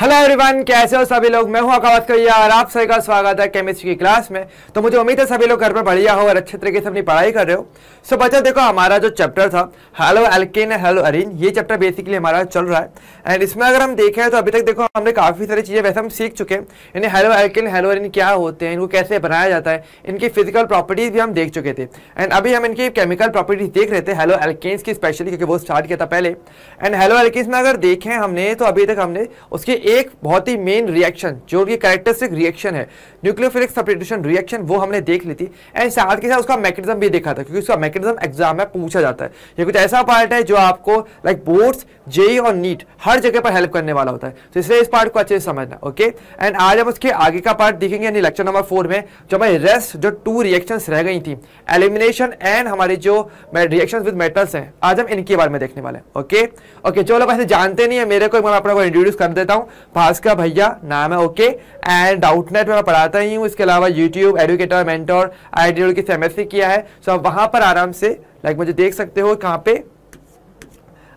Hello everyone, कैसे हो सभी लोग। मैं हूं आकाश करिया और आप सभी का स्वागत है केमिस्ट्री की क्लास में। तो मुझे उम्मीद है सभी लोग घर पर बढ़िया हो और अच्छे तरीके से अपनी पढ़ाई कर रहे हो। सो बच्चा देखो, हमारा जो चैप्टर था हेलो एल्केन हेलोअरीन, ये चैप्टर बेसिकली हमारा चल रहा है। एंड इसमें अगर हम देखें तो अभी तक देखो हमने काफ़ी सारी चीज़ें वैसे हम सीख चुके हैं, यानी हेलो एल्केन हेलोअरीन क्या होते हैं, इनको कैसे बनाया जाता है, इनकी फिजिकल प्रॉपर्टीज़ भी हम देख चुके थे। एंड अभी हम इनकी केमिकल प्रॉपर्टीज़ देख रहे थे हेलो एल्केन्स की स्पेशली, क्योंकि वो स्टार्ट किया था पहले। एंड हेलो एल्केन्स में अगर देखें हमने तो अभी तक हमने उसकी एक बहुत ही मेन रिएक्शन जो कि कैरेक्टरिस्टिक रिएक्शन है न्यूक्लियोफिलिक सब्स्टिट्यूशन रिएक्शन, वो हमने देख ली थी। एंड साथ के साथ उसका मैकेनिज्म भी देखा था, क्योंकि उसका मैकेनिज्म एग्जाम में पूछा जाता है। ये कुछ ऐसा पार्ट है जो आपको लाइक बोर्ड्स, जेई और नीट हर जगह पर हेल्प करने वाला होता है, तो इसलिए इस पार्ट को अच्छे से समझना। ओके, एंड आज हम उसके आगे का पार्ट देखेंगे, यानी लेक्चर नंबर 4 में जो हमारी रेस्ट जो 2 रिएक्शंस रह गई थी एलिमिनेशन एंड हमारी जो रिएक्शंस विद मेटल्स हैं, आज हम इनके बारे में देखने वाले हैं। ओके, जो लोग ऐसे जानते नहीं है मेरे को, मैं अपना को इंट्रोड्यूस कर देता हूँ। भास्कर भैया नाम है। ओके, एंड डाउटनेट में मैं पढ़ाता ही हूँ, इसके अलावा यूट्यूब, एडुकेटर, मेंटोर, आईडीओ की एमएससी किया है। सो आप वहाँ पर आराम से लाइक मुझे देख सकते हो, कहाँ पे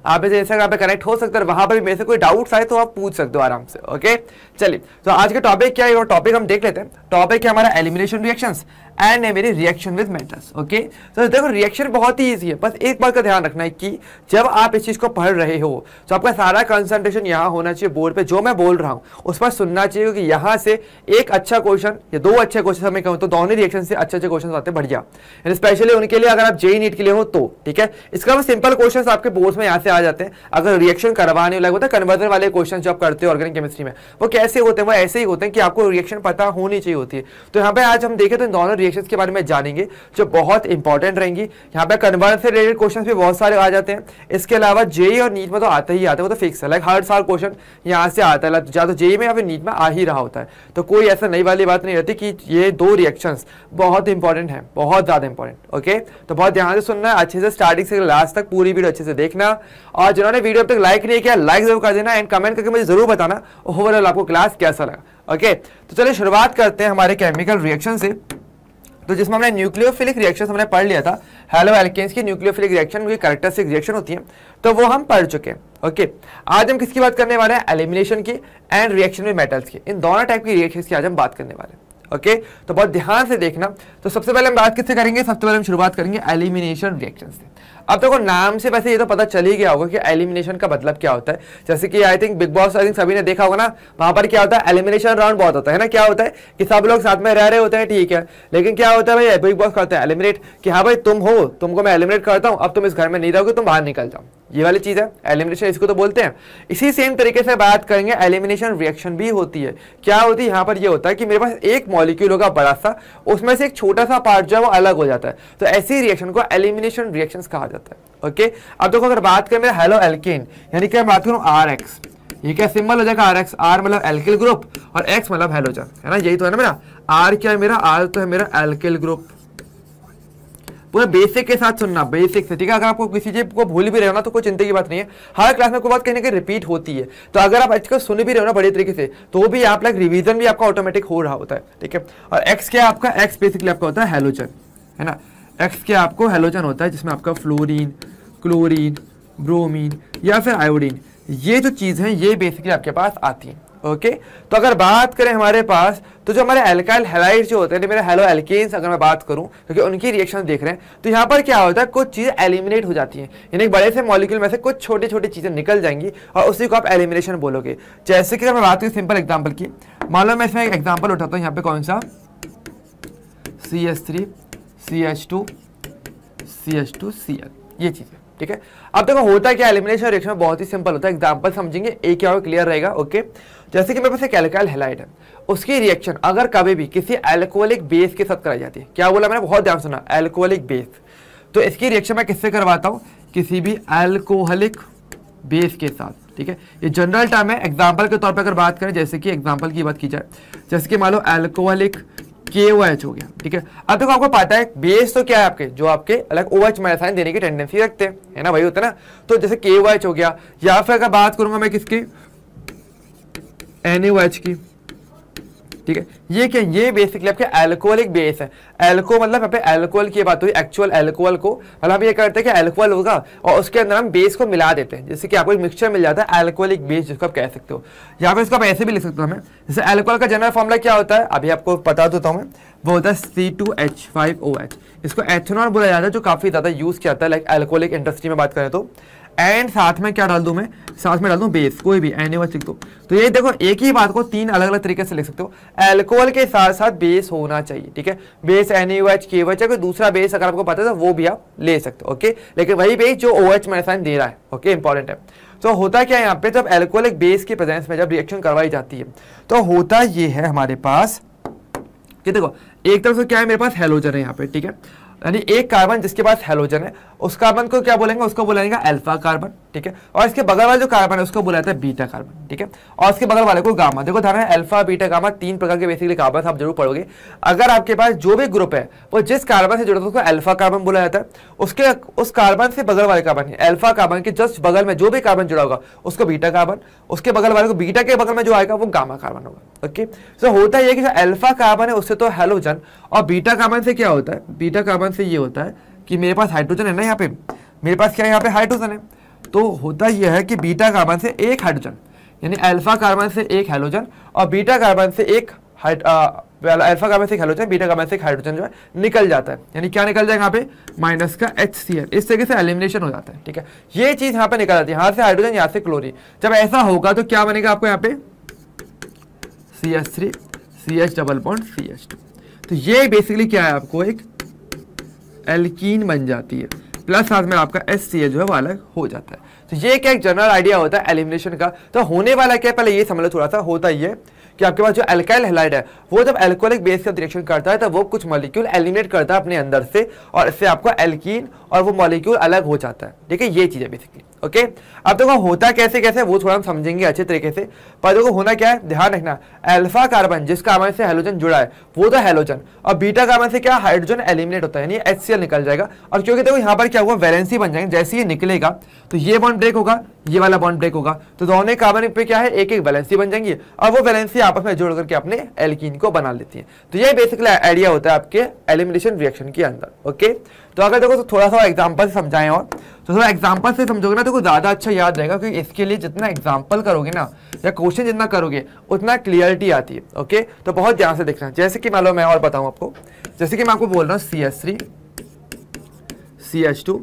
आप इसे इंस्टाग्राम पे कनेक्ट हो सकते हो। वहाँ पर भी मेरे से कोई डाउट्स आए तो आप पूछ सकते हो आराम से। ओके चलिए, तो आज का टॉपिक क्या है और टॉपिक हम देख लेते हैं। टॉपिक है हमारा एलिमिनेशन रिएक्शंस एंड मेरी रिएक्शन विद मेटल्स। ओके, तो देखो रिएक्शन बहुत ही ईजी है, बस एक बात का ध्यान रखना है कि जब आप इस चीज़ को पढ़ रहे हो तो आपका सारा कंसंट्रेशन यहाँ होना चाहिए बोर्ड पे, जो मैं बोल रहा हूँ उस पर सुनना चाहिए, क्योंकि यहाँ से एक अच्छा क्वेश्चन या 2 अच्छे क्वेश्चन मैं कहूँ तो दोनों रिएक्शन से अच्छे क्वेश्चन आते हैं। बढ़िया, स्पेशली उनके लिए अगर आप जेई नीट के लिए हो तो ठीक है। इसके अलावा सिंपल क्वेश्चन आपके बोर्ड में यहाँ से आ जाते हैं। अगर रिएक्शन करवाने लगे तो कन्वर्जन वाले क्वेश्चन जो आप करते हो ऑर्गेनिक केमिस्ट्री में, वो कैसे होते हैं, वो ऐसे ही होते हैं कि आपको रिएक्शन पता होनी चाहिए होती है। तो यहाँ पे आज हम देखें तो इन दोनों के बारे में जानेंगे जो बहुत इंपॉर्टेंट रहेंगी। यहाँ पे कन्वर्जन से रिलेटेड क्वेश्चन भी बहुत सारे आ जाते हैं। इसके अलावा जेई और नीट में तो आते ही आते हैं, वो तो फिक्स है, लाइक हर साल क्वेश्चन यहाँ से आता है, या तो जेई में या फिर नीट में आ ही रहा होता है। तो कोई ऐसा नई वाली बात नहीं रहती कि ये 2 रिएक्शंस बहुत इंपॉर्टेंट है, बहुत ज़्यादा इंपॉर्टेंट। ओके, तो बहुत ध्यान से सुनना है, अच्छे से स्टार्टिंग से लास्ट तक पूरी वीडियो अच्छे से देखना। और जिन्होंने वीडियो अब तक लाइक नहीं किया, लाइक जरूर कर देना एंड कमेंट करके मुझे जरूर बताना ओवरऑल आपको क्लास कैसा लगा। ओके, तो चलिए शुरुआत करते हैं हमारे केमिकल रिएक्शन से। तो जिसमें हमने न्यूक्लियोफिलिक रिएक्शन हमने पढ़ लिया था, हेलो एल्केन्स की न्यूक्लियोफिलिक रिएक्शन की कैरेक्टरिस्टिक रिएक्शन होती है, तो वो हम पढ़ चुके हैं। ओके, आज हम किसकी बात करने वाले हैं, एलिमिनेशन की एंड रिएक्शन में मेटल्स की, इन दोनों टाइप की रिएक्शन की आज हम बात करने वाले हैं। ओके, तो बहुत ध्यान से देखना। तो सबसे पहले हम बात किससे करेंगे, सबसे पहले हम शुरुआत करेंगे एलिमिनेशन रिएक्शन से। अब देखो नाम से वैसे ये तो पता चल ही गया होगा कि एलिमिनेशन का मतलब क्या होता है, जैसे कि I think Bigg Boss I think सभी ने देखा होगा ना, वहाँ पर क्या होता है एलिमिनेशन राउंड बहुत होता है ना। क्या होता है कि सब लोग साथ में रह रहे होते हैं, ठीक है, लेकिन क्या होता है भाई बिग बॉस करता है एलिमिनेट कि हाँ भाई तुम हो, तुमको मैं एलिमिनेट करता हूँ, अब तुम इस घर में नहीं रहोगे, तुम बाहर निकल जाओ, ये वाली चीज़ है एलिमिनेशन, इसको तो बोलते हैं। इसी सेम तरीके से बात करेंगे एलिमिनेशन रिएक्शन भी होती है। क्या होती है यहाँ पर, ये होता है कि मेरे पास एक मॉलिक्यूल होगा बड़ा सा, उसमें से एक छोटा सा पार्ट जो है वो अलग हो जाता है, तो ऐसी रिएक्शन को एलिमिनेशन रिएक्शंस कहा जाता है। ओके, अब देखो अगर बात करें हेलो एल्केन, यानी कि मैं बात करूँ RX, ये क्या सिंबल हो जाएगा RX, R मतलब एल्किल ग्रुप और X मतलब हैलोजन, है ना, यही तो है ना मेरा R क्या है, मेरा R तो है मेरा एल्किल ग्रुप। पूरा बेसिक के साथ सुनना, बेसिक से, ठीक है। अगर आपको किसी चीज को भूल भी रहे हो ना तो कोई चिंता की बात नहीं है, हर क्लास में कोई बात कहने की रिपीट होती है, तो अगर आप इसको सुन भी रहे हो ना बड़े तरीके से तो भी आप लाइक रिवीजन भी आपका ऑटोमेटिक हो रहा होता है, ठीक है। और एक्स क्या आपका, एक्स बेसिकली आपका होता है हैलोजन, है ना, एक्स क्या आपको हैलोजन होता है, जिसमें आपका फ्लोरीन, क्लोरीन, ब्रोमीन या फिर आयोडीन, ये जो चीज़ है ये बेसिकली आपके पास आती है। ओके, तो अगर बात करें हमारे पास तो जो हमारे एल्काइल हैलाइड जो होते हैं, मेरे हेलो एल्केन्स अगर मैं बात करूं क्योंकि उनकी रिएक्शन देख रहे हैं, तो यहाँ पर क्या होता है कुछ चीज़ें एलिमिनेट हो जाती हैं, यानी बड़े से मॉलिक्यूल में से कुछ छोटी छोटी चीज़ें निकल जाएंगी और उसी को आप एलिमिनेशन बोलोगे। जैसे कि अगर मैं बात करूँ सिंपल एग्जाम्पल की, मान लो मैं इसमें एक एग्जाम्पल उठाता हूँ, यहाँ पर कौन सा CH3 CH2 CH2 Cl, ये चीज़ें, ठीक है। अब देखो होता है क्या एलिमिनेशन रिएक्शन में, बहुत ही सिंपल होता है, एग्जांपल समझेंगे एक और क्लियर रहेगा। ओके, जैसे कि मेरे पास एक एल्काइल हैलाइड है, उसकी रिएक्शन अगर कभी भी किसी एल्कोहलिक बेस के साथ कराई जाती है, क्या बोला मैंने, बहुत ध्यान सुना, एल्कोहलिक बेस, तो इसकी रिएक्शन मैं किससे करवाता हूँ, किसी भी एल्कोहलिक बेस के साथ, ठीक है। ये जनरल टर्म है, एग्जाम्पल के तौर पर अगर बात करें, जैसे कि एग्जाम्पल की बात की जाए, जैसे कि मान लो एल्कोहलिक KOH हो गया, ठीक है। अब देखो आपको पता है बेस तो क्या है आपके, जो आपके अलग OH में रासायन देने की टेंडेंसी रखते हैं, है ना, वही होता है ना, तो जैसे KOH हो गया, या फिर अगर बात करूंगा मैं किसकी, NaOH की, ठीक है। ये क्या, ये बेसिकली आपके एल्कोहलिक बेस है। एल्को मतलब यहाँ पे एल्कोहल की बात हुई, एक्चुअल एल्कोहल को मतलब हम ये करते हैं कि एल्कोहल होगा और उसके अंदर हम बेस को मिला देते हैं, जैसे कि आपको एक मिक्सचर मिल जाता है एल्कोहलिक बेस, जिसको आप कह सकते हो। यहाँ पे इसको आप ऐसे भी लिख सकते हो हमें, जैसे एल्कोहल का जनरल फॉर्मूला क्या होता है अभी आपको बता देता हूँ मैं, वो होता है C2H5OH। इसको एथेनॉल बोला जाता है, जो काफ़ी ज़्यादा यूज़ किया जाता है लाइक एल्कोहलिक इंडस्ट्री में बात करें तो। एंड साथ में क्या डाल दूं मैं, साथ में डाल दूं बेस, कोई भी एनिवर्स लिख दो। तो ये देखो एक ही बात को तीन अलग अलग तरीके से लिख सकते हो, एल्कोहल के साथ साथ बेस होना चाहिए, ठीक है। बेस एनएच केएच या कोई दूसरा बेस अगर आपको पता है तो वो भी आप ले सकते हो, ओके। लेकिन वही बेस जो ओएच में साइन दे रहा है, ओके, इंपॉर्टेंट है। तो होता क्या है यहाँ पे, जब एल्कोहलिक बेस के प्रेजेंस में जब रिएक्शन करवाई जाती है तो होता ये है हमारे पास, ये देखो एक तरफ से क्या है मेरे पास हेलोजन है यहाँ पे, ठीक है, यानी एक कार्बन जिसके पास हेलोजन है उस कार्बन को क्या बोलेंगे, उसको बोलेंगे अल्फा कार्बन, ठीक है। और इसके बगल वाला जो कार्बन है उसको बोला जाता है बीटा कार्बन, ठीक है। और इसके बगल वाले को गामा। देखो धारा है अल्फा बीटा गामा, तीन प्रकार के बेसिकली कार्बन आप जरूर पढ़ोगे। अगर आपके पास जो भी ग्रुप है वो जिस कार्बन से जुड़ा उसको अल्फा कार्बन बोला जाता है, उसके उस कार्बन से बगल वाले कार्बन अल्फा कार्बन के जस्ट बगल में जो भी कार्बन जुड़ा होगा उसको बीटा कार्बन, उसके बगल वाले को बीटा के बगल में जो आएगा वो गामा कार्बन होगा, ओके। सो होता है कि जो अल्फा कार्बन है उससे तो हेलोजन, और बीटा कार्बन से क्या होता है, बीटा कार्बन से ये होता है कि मेरे पास हाइड्रोजन है ना, यहाँ पे मेरे पास क्या है, यहाँ पे हाइड्रोजन है। तो होता यह है कि बीटा कार्बन से एक हाइड्रोजन, यानी अल्फा कार्बन से एक हेलोजन और बीटा कार्बन से एक अल्फा कार्बन से एक हेलोजन, बीटा कार्बन से एक हाइड्रोजन जो है निकल जाता है। यानी क्या निकल जाएगा यहाँ पे, माइनस का HCl। इस तरीके से एलिमिनेशन हो जाता है, ठीक है। ये चीज़ यहाँ पे निकल जाती है, यहाँ से हाइड्रोजन यहाँ से क्लोरीन। जब ऐसा होगा तो क्या बनेगा आपको यहाँ पे CH3 CH+CH2। तो ये बेसिकली क्या है, आपको एक एल्कीन बन जाती है, प्लस साथ में आपका HCl जो है वो अलग हो जाता है। तो ये क्या एक जनरल आइडिया होता है एलिमिनेशन का। तो होने वाला क्या है पहले ये समझ लो थोड़ा सा। होता ये कि आपके पास जो अल्काइल हैलाइड है वो जब एल्कोहलिक बेस से रिएक्शन करता है तो वो कुछ मॉलिक्यूल एलिमिनेट करता है अपने अंदर से, और इससे आपको एल्कीन और वो मॉलिक्यूल अलग हो जाता है, ठीक है। ये चीज़ है बेसिकली, ओके। अब देखो होता कैसे कैसे वो थोड़ा हम समझेंगे अच्छे तरीके से। पर देखो होना क्या है, ध्यान रखना, अल्फा कार्बन जिस कार्बन से हेलोजन जुड़ा है वो तो हेलोजन, और बीटा कार्बन से क्या हाइड्रोजन एलिमिनेट होता है, यानी HCl निकल जाएगा। और क्योंकि देखो यहाँ पर क्या हुआ, वैलेंसी बन जाएंगे। जैसे ये निकलेगा तो ये बॉन्ड ब्रेक होगा, ये वाला बॉन्ड ब्रेक होगा, तो दोनों कार्बन पे क्या है एक एक वैलेंसी बन जाएंगी, और वो वैलेंसी आपस में जोड़ करके अपने एल्कीन को बना लेती है। तो ये बेसिकली आइडिया होता है आपके एलिमिनेशन रिएक्शन के अंदर, ओके। तो अगर देखो तो थोड़ा सा एग्जांपल से समझाएं, और तो थोड़ा एग्जांपल से समझोगे ना तो ज़्यादा अच्छा याद रहेगा, क्योंकि इसके लिए जितना एग्जांपल करोगे ना या क्वेश्चन जितना करोगे उतना क्लियरिटी आती है, ओके। तो बहुत ध्यान से देखना। जैसे कि मान लो मैं और बताऊँ आपको, जैसे कि मैं आपको बोल रहा हूँ CH3 CH2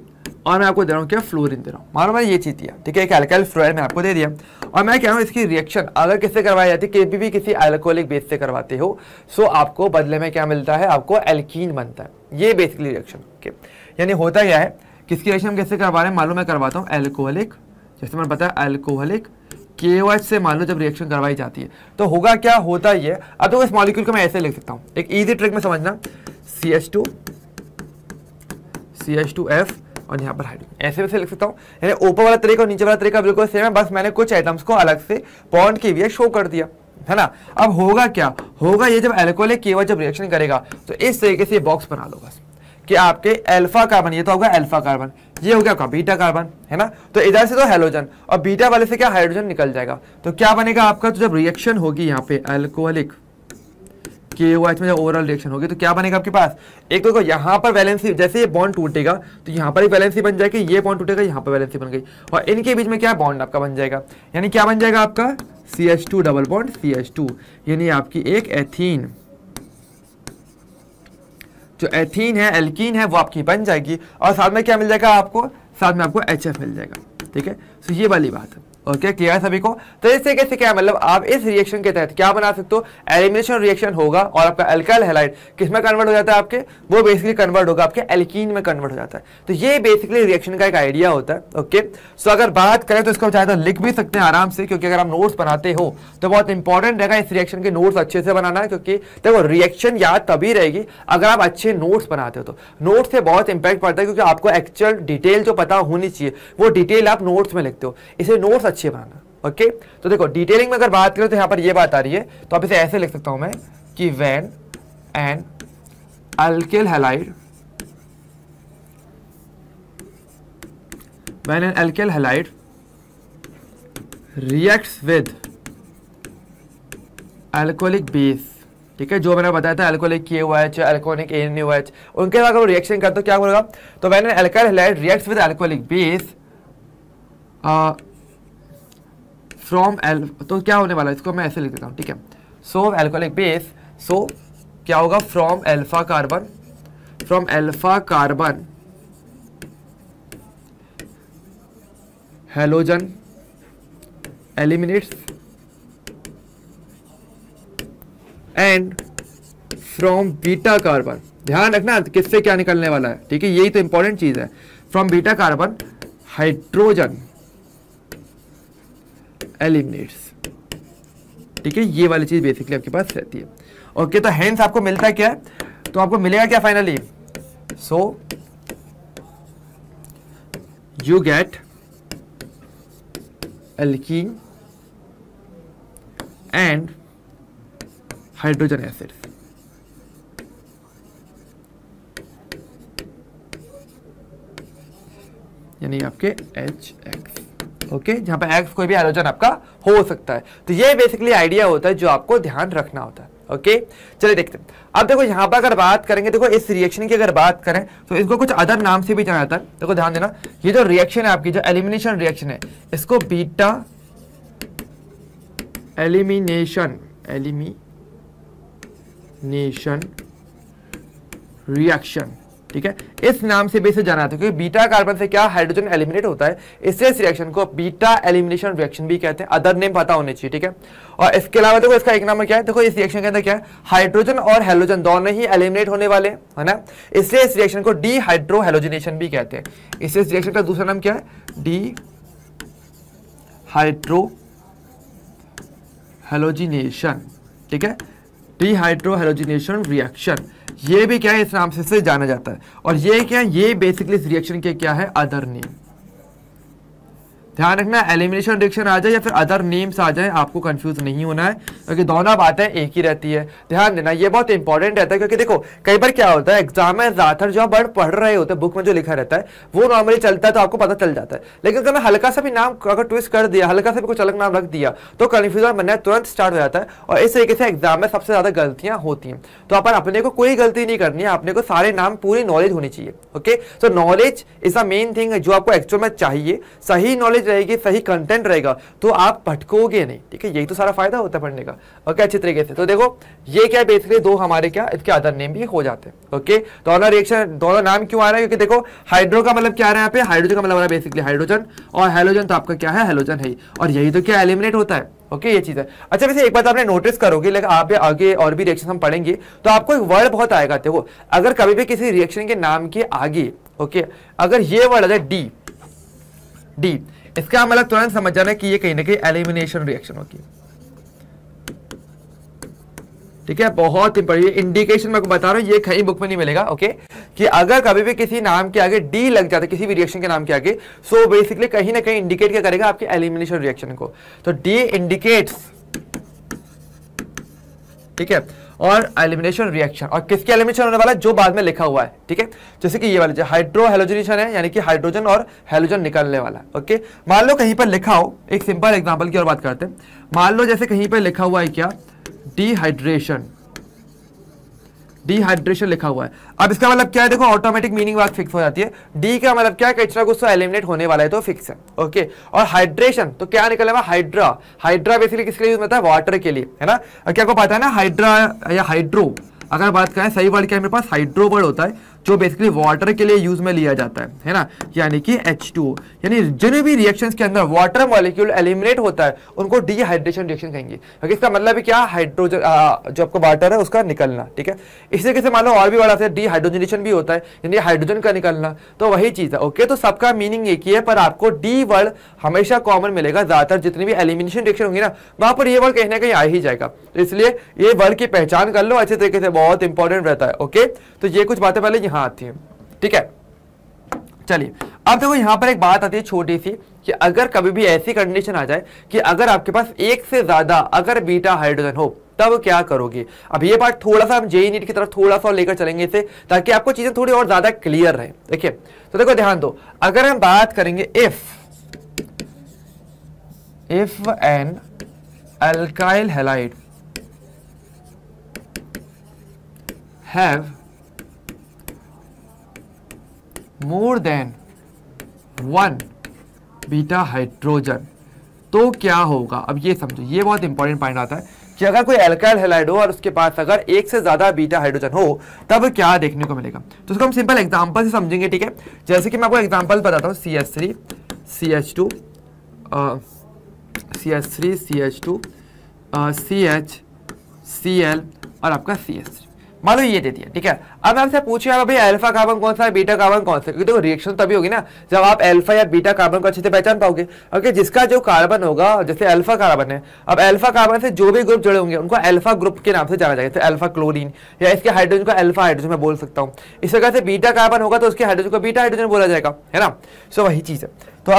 और मैं आपको दे रहा हूँ क्या, फ्लोरीन दे रहा हूँ, मानो मैंने ये चीज़ दिया, ठीक है, एक अल्काइल फ्लोराइड मैं आपको दे दिया। और मैं कह रहा हूँ इसकी रिएक्शन अगर किससे करवाई जाती है, कभी भी किसी अल्कोहलिक बेस से करवाते हो, सो आपको बदले में क्या मिलता है, आपको एल्कीन बनता है। ये बेसिकली रिएक्शन, ओके। यानी होता क्या है, किसकी रिएक्शन हम कैसे करवा रहे हैं, मालूम मैं करवाता हूँ एल्कोहलिक, जैसे मैंने बताया एल्कोहलिक KOH से मान लो जब रिएक्शन करवाई जाती है तो होगा क्या, होता ही है। अब तो इस मॉलिक्यूल को मैं ऐसे लिख सकता हूँ, एक ईजी ट्रिक में समझना, CH2 CH2F और यहाँ पर हाइड्रोजन, ऐसे वैसे लिख सकता हूँ। यानी ऊपर वाला तरीका और नीचे वाला तरीका बिल्कुल सेम है, बस मैंने कुछ आइटम्स को अलग से बॉन्ड के लिए शो कर दिया है ना। अब होगा क्या, होगा ये जब एल्कोहलिक KOH जब रिएक्शन करेगा तो इस तरीके से ये बॉक्स बना लो बस, कि आपके अल्फा कार्बन, ये तो होगा अल्फा कार्बन, ये हो गया आपका बीटा कार्बन, है ना। तो इधर से तो हेलोजन और बीटा वाले से क्या हाइड्रोजन निकल जाएगा। तो क्या बनेगा आपका, तो जब रिएक्शन होगी यहाँ पे अल्कोहलिक KOH में जब ओवरऑल रिएक्शन होगी तो क्या बनेगा आपके पास, एक तो यहाँ पर वैलेंसी, जैसे ये बॉन्ड टूटेगा तो यहाँ पर ही वैलेंसी बन जाएगी, ये बॉन्ड टूटेगा यहाँ पर वैलेंसी बन गई, और इनके बीच में क्या बॉन्ड आपका बन जाएगा, यानी क्या बन जाएगा आपका CH2 डबल बॉन्ड CH2, यानी आपकी एक एथीन, जो एथीन है एल्कीन है वो आपकी बन जाएगी, और साथ में क्या मिल जाएगा आपको, साथ में आपको HF मिल जाएगा, ठीक है। सो ये वाली बात है, ओके, क्लियर सभी को। तो इस तरीके से क्या मतलब आप इस रिएक्शन के तहत क्या बना सकते हो, एलिमिनेशन रिएक्शन होगा, और आपका अल्काइल हैलाइड किसमें कन्वर्ट हो जाता है आपके, वो बेसिकली कन्वर्ट होगा आपके एल्कीन में कन्वर्ट हो जाता है। तो ये बेसिकली रिएक्शन का एक आइडिया होता है, ओके। सो अगर बात करें तो इसको चाहे तो लिख भी सकते हैं आराम से, क्योंकि अगर आप नोट्स बनाते हो तो बहुत इंपॉर्टेंट रहेगा इस रिएक्शन के नोट्स अच्छे से बनाना, क्योंकि देखो रिएक्शन याद तभी रहेगी अगर आप अच्छे नोट्स बनाते हो। तो नोट्स से बहुत इंपैक्ट पड़ता है, क्योंकि आपको एक्चुअल डिटेल जो पता होनी चाहिए वो डिटेल आप नोट्स में लिखते हो, इसे नोट्स अच्छे बनाना, ओके। तो देखो डिटेलिंग में अगर बात करें तो यहाँ पर ये बात आ रही है, तो आप इसे ऐसे लिख सकता हूं मैं कि when an alkyl halide reacts with alcoholic base ठीक है, जो मैंने बताया था अल्कोहलिक KOH, अल्कोहलिक NaOH, उनके साथ अगर रिएक्शन करते क्या बोलेगा, तो मैंने alkyl halide reacts with alcoholic base from L, तो क्या होने वाला है, इसको मैं ऐसे लिख देता हूँ ठीक है, सो अल्कोहलिक बेस, सो क्या होगा from alpha carbon, from alpha carbon halogen eliminates and from beta carbon, ध्यान रखना किससे क्या निकलने वाला है ठीक है, यही तो इंपॉर्टेंट चीज है, from beta carbon hydrogen eliminates, ठीक है, ये वाली चीज बेसिकली आपके पास रहती है। ओके, तो हेंस आपको मिलता है क्या, तो आपको मिलेगा क्या finally, so you get alkene and hydrogen acids, यानी आपके HX, ओके, जहां पर X कोई भी हाइड्रोजन आपका हो सकता है। तो ये बेसिकली आइडिया होता है जो आपको ध्यान रखना होता है। ओके, चलिए देखते हैं। अब देखो यहाँ पर अगर बात करेंगे, देखो इस रिएक्शन की अगर बात करें तो इसको कुछ अदर नाम से भी जाना जाता है। देखो ध्यान देना, ये जो रिएक्शन है आपकी, जो एलिमिनेशन रिएक्शन है, इसको बीटा एलिमिनेशन रिएक्शन, ठीक है, इस नाम से भी इसे जाना जाता है, क्योंकि बीटा कार्बन से क्या हाइड्रोजन एलिमिनेट होता है, इससे इस रिएक्शन को बीटा एलिमिनेशन रिएक्शन भी कहते हैं। अदर नेम पता होने चाहिए, ठीक है। और इसके अलावा देखो इसका एक नाम क्या है, देखो इस रिएक्शन के अंदर क्या है, हाइड्रोजन और हेलोजन दोनों ही एलिमिनेट होने वाले है ना, इससे इस रिएक्शन को डीहाइड्रो हेलोजनेशन भी कहते हैं। इससे इस रिएक्शन का दूसरा नाम क्या है, डीहाइड्रो हेलोजिनेशन, ठीक है, डीहाइड्रो हेलोजिनेशन रिएक्शन, ये भी क्या है, इस नाम से जाना जाता है। और ये क्या है, ये बेसिकली इस रिएक्शन के क्या है, अदर नेम। ध्यान रखना, एलिमिनेशन रिएक्शन आ जाए या फिर अदर नेम्स आ जाए, आपको कंफ्यूज नहीं होना है, क्योंकि दोनों बातें एक ही रहती है। ध्यान देना, ये बहुत इंपॉर्टेंट रहता है, क्योंकि देखो कई बार क्या होता है एग्जाम में ज्यादातर जो वर्ड पढ़ रहे होते हैं, बुक में जो लिखा रहता है वो नॉर्मली चलता है, तो आपको पता चल जाता है। लेकिन अगर हल्का सा भी नाम अगर ट्विस्ट कर दिया, हल्का सा भी कुछ अलग नाम रख दिया, तो कन्फ्यूजन बनना तुरंत स्टार्ट हो जाता है। और इस तरीके से एग्जाम में सबसे ज्यादा गलतियां होती हैं। तो अपन अपने को कोई गलती नहीं करनी है, अपने को सारे नाम पूरी नॉलेज होनी चाहिए। Okay, so knowledge is the main thing जो आपको एक्चुअल में चाहिए। सही नॉलेज रहेगी, सही कंटेंट रहेगा तो आप भटकोगे नहीं, ठीक है, यही तो सारा फायदा होता है पढ़ने का। ओके, अच्छे तरीके से। तो देखो ये क्या बेसिकली दो हमारे क्या इसके अदर नेम भी हो जाते हैं। ओके, दोनों रिएक्शन दोनों नाम क्यों आ रहा है, क्योंकि देखो हाइड्रो का मतलब क्या आ रहा है, यहाँ पे हाइड्रोजन का मतलब आ रहा है बेसिकली हाइड्रोजन, और हेलोजन तो आपका क्या है, हेलोजन है, और यही तो क्या एलिमिनेट होता है। ओके, ये चीज है। अच्छा, वैसे एक बात आपने नोटिस करोगे, लेकिन आप आगे और भी रिएक्शन हम पढ़ेंगे तो आपको एक वर्ड बहुत आएगा। देखो अगर कभी भी किसी रिएक्शन के नाम के आगे ओके अगर ये वर्ड आ जाए डी डी, इसका मतलब तुरंत समझ जाना कि ये कहीं ना कहीं एलिमिनेशन रिएक्शन होगी, ठीक है, बहुत इंपॉर्टेंट इंडिकेशन मैं आपको बता रहा हूँ, ये कहीं बुक में नहीं मिलेगा। ओके, कि अगर कभी भी किसी नाम के आगे डी लग जाता है, किसी भी रिएक्शन के नाम के आगे, सो बेसिकली कहीं ना कहीं इंडिकेट क्या करेगा, आपके एलिमिनेशन रिएक्शन को। तो डी इंडिकेट्स, ठीक है, और एलिमिनेशन रिएक्शन, और किसके एलिमिनेशन होने वाला है, जो बाद में लिखा हुआ है, ठीक है, जैसे कि ये वाला जो हाइड्रो हेलोजनेशन है, यानी कि हाइड्रोजन और हेलोजन निकलने वाला है। ओके, मान लो कहीं पर लिखा हो, एक सिंपल एग्जांपल की और बात करते हैं, मान लो जैसे कहीं पर लिखा हुआ है क्या, डिहाइड्रेशन, डिहाइड्रेशन लिखा हुआ है। अब इसका मतलब क्या है, देखो ऑटोमेटिक मीनिंग बात फिक्स हो जाती है, डी का मतलब क्या है, कचरा कुछ तो एलिमिनेट होने वाला है, तो फिक्स है। ओके, और हाइड्रेशन तो क्या निकलने वाला, हाइड्रा, हाइड्रा बेसिकली किसके लिए यूज होता है, वाटर के लिए, है ना। क्या आपको पता है ना, हाइड्रा या हाइड्रो अगर बात करें, सही वर्ड क्या है मेरे पास, हाइड्रो वर्ड होता है, जो बेसिकली वाटर के लिए यूज में लिया जाता है ना, यानी कि H2O, यानी जिन भी रिएक्शंस के अंदर वाटर मॉलिक्यूल एलिमिनेट होता है उनको डिहाइड्रेशन रिएक्शन कहेंगे, क्योंकि इसका मतलब क्या, हाइड्रोजन जो आपको वाटर है उसका निकलना, ठीक है। इसी तरीके से मान लो और भी बड़ा डिहाइड्रोजनेशन भी होता है, यानी हाइड्रोजन का निकलना, तो वही चीज है। ओके, तो सबका मीनिंग एक ही है, पर आपको डी वर्ड हमेशा कॉमन मिलेगा, ज्यादातर जितनी भी एलिमिनेशन रिएक्शन होंगी ना, वहां पर ये वर्ड कहीं ना कहीं आ ही जाएगा, इसलिए ये वर्ड की पहचान कर लो अच्छे तरीके से, बहुत इंपॉर्टेंट रहता है। ओके, तो ये कुछ बातें पहले हाँ आती है, ठीक है। चलिए अब देखो यहां पर एक बात आती है छोटी सी, कि अगर कभी भी ऐसी कंडीशन आ जाए कि अगर आपके पास एक से ज्यादा अगर बीटा हाइड्रोजन हो, तब क्या करोगे। अब ये बात थोड़ा सा हम जेईई नीट की तरफ थोड़ा सा लेकर चलेंगे इसे, ताकि आपको चीजें थोड़ी और ज्यादा क्लियर रहे, देखिए। तो देखो ध्यान दो, अगर हम बात करेंगे if an alkyl halide have more than one beta hydrogen, तो क्या होगा? अब ये समझो, ये बहुत इंपॉर्टेंट पॉइंट आता है कि अगर कोई अल्काइल हैलाइड हो और उसके पास अगर एक से ज्यादा बीटा हाइड्रोजन हो तब क्या देखने को मिलेगा। तो उसको हम सिंपल एग्जांपल से समझेंगे, ठीक है। जैसे कि मैं आपको एग्जांपल बताता हूँ, CH3 CH2 CH3 CH2 CH Cl और आपका CH3, मान लो ये दे दिया, ठीक है। अब आपसे पूछे आप भाई अल्फा कार्बन कौन सा है, बीटा कार्बन कौन सा है, क्योंकि देखो रिएक्शन तभी होगी ना जब आप अल्फा या बीटा कार्बन को अच्छे से पहचान पाओगे। ओके, जिसका जो कार्बन होगा, जैसे अल्फा कार्बन है, अब अल्फा कार्बन से जो भी ग्रुप जुड़े होंगे उनको अल्फा ग्रुप के नाम से जाना जाएगा, जैसे अल्फा क्लोरीन, या इसके हाइड्रोजन को अल्फा हाइड्रोजन में बोल सकता हूँ। इस प्रकार से बीटा कार्बन होगा तो उसके हाइड्रोजन को बीटा हाइड्रोजन बोला जाएगा, है ना। सो वही चीज़ है। तो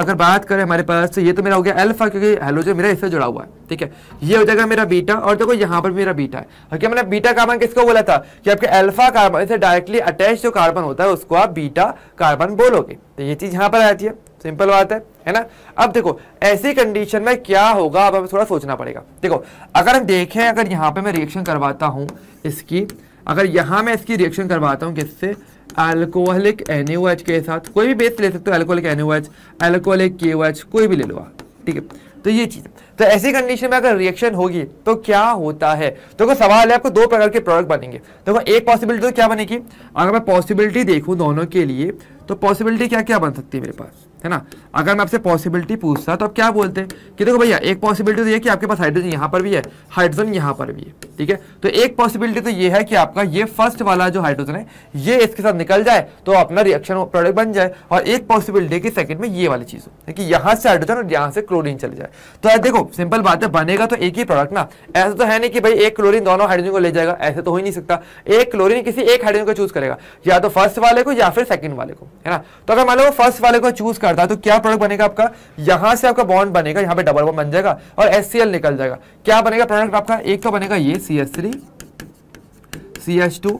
अगर बात करें हमारे पास, तो ये तो मेरा हो गया अल्फा, क्योंकि हेलोजन मेरा इससे जुड़ा हुआ है, ठीक है। ये हो जाएगा मेरा बीटा, और देखो यहाँ पर मेरा बीटा है। क्योंकि मैंने बीटा कार्बन किसको बोला था कि आपके अल्फा कार्बन से डायरेक्टली अटैच जो कार्बन होता है उसको आप बीटा कार्बन बोलोगे, तो ये चीज़ यहाँ पर आ जाती है, सिंपल बात है ना। अब देखो ऐसी कंडीशन में क्या होगा, अब हमें थोड़ा सोचना पड़ेगा। देखो अगर हम देखें, अगर यहाँ पर मैं रिएक्शन करवाता हूँ इसकी, अगर यहाँ मैं इसकी रिएक्शन करवाता हूँ किससे, अल्कोहलिक NaOH के साथ, कोई भी बेस ले सकते हो, अल्कोहलिक NaOH, अल्कोहलिक KOH, कोई भी ले लो आप, ठीक है। तो ये चीज़, तो ऐसी कंडीशन में अगर रिएक्शन होगी तो क्या होता है। देखो सवाल है, आपको दो प्रकार के प्रोडक्ट बनेंगे। देखो एक पॉसिबिलिटी तो क्या बनेगी, अगर मैं पॉसिबिलिटी देखूँ दोनों के लिए, तो पॉसिबिलिटी क्या क्या बन सकती है मेरे पास, है ना। अगर मैं आपसे पॉसिबिलिटी पूछता तो आप क्या बोलते हैं कि देखो भैया एक पॉसिबिलिटी तो ये कि आपके पास हाइड्रोजन यहाँ पर भी है, हाइड्रोजन यहाँ पर भी है, ठीक है। तो एक पॉसिबिलिटी तो ये है कि आपका ये फर्स्ट वाला जो हाइड्रोजन है ये इसके साथ निकल जाए तो अपना रिएक्शन प्रोडक्ट बन जाए, और एक पॉसिबिलिटी की सेकेंड में ये वाली चीज़ हो कि यहाँ से हाइड्रोजन और यहाँ से क्लोरीन चले जाए। तो देखो सिंपल बात है, बनेगा तो एक ही प्रोडक्ट ना। ऐसा तो है नहीं कि भाई एक क्लोरीन दोनों हाइड्रोजन को ले जाएगा, ऐसे तो हो ही नहीं सकता। एक क्लोरीन किसी एक हाइड्रोजन को चूज करेगा, या तो फर्स्ट वाले को या फिर सेकेंड वाले को, है ना। तो अगर मान लो फर्स्ट वाले को चूज करता है तो क्या प्रोडक्ट बनेगा आपका, यहां से आपका बॉन्ड बनेगा, यहां पे डबल बॉन्ड बन जाएगा और HCl निकल जाएगा। क्या बनेगा प्रोडक्ट आपका, एक तो बनेगा ये CH3 CH2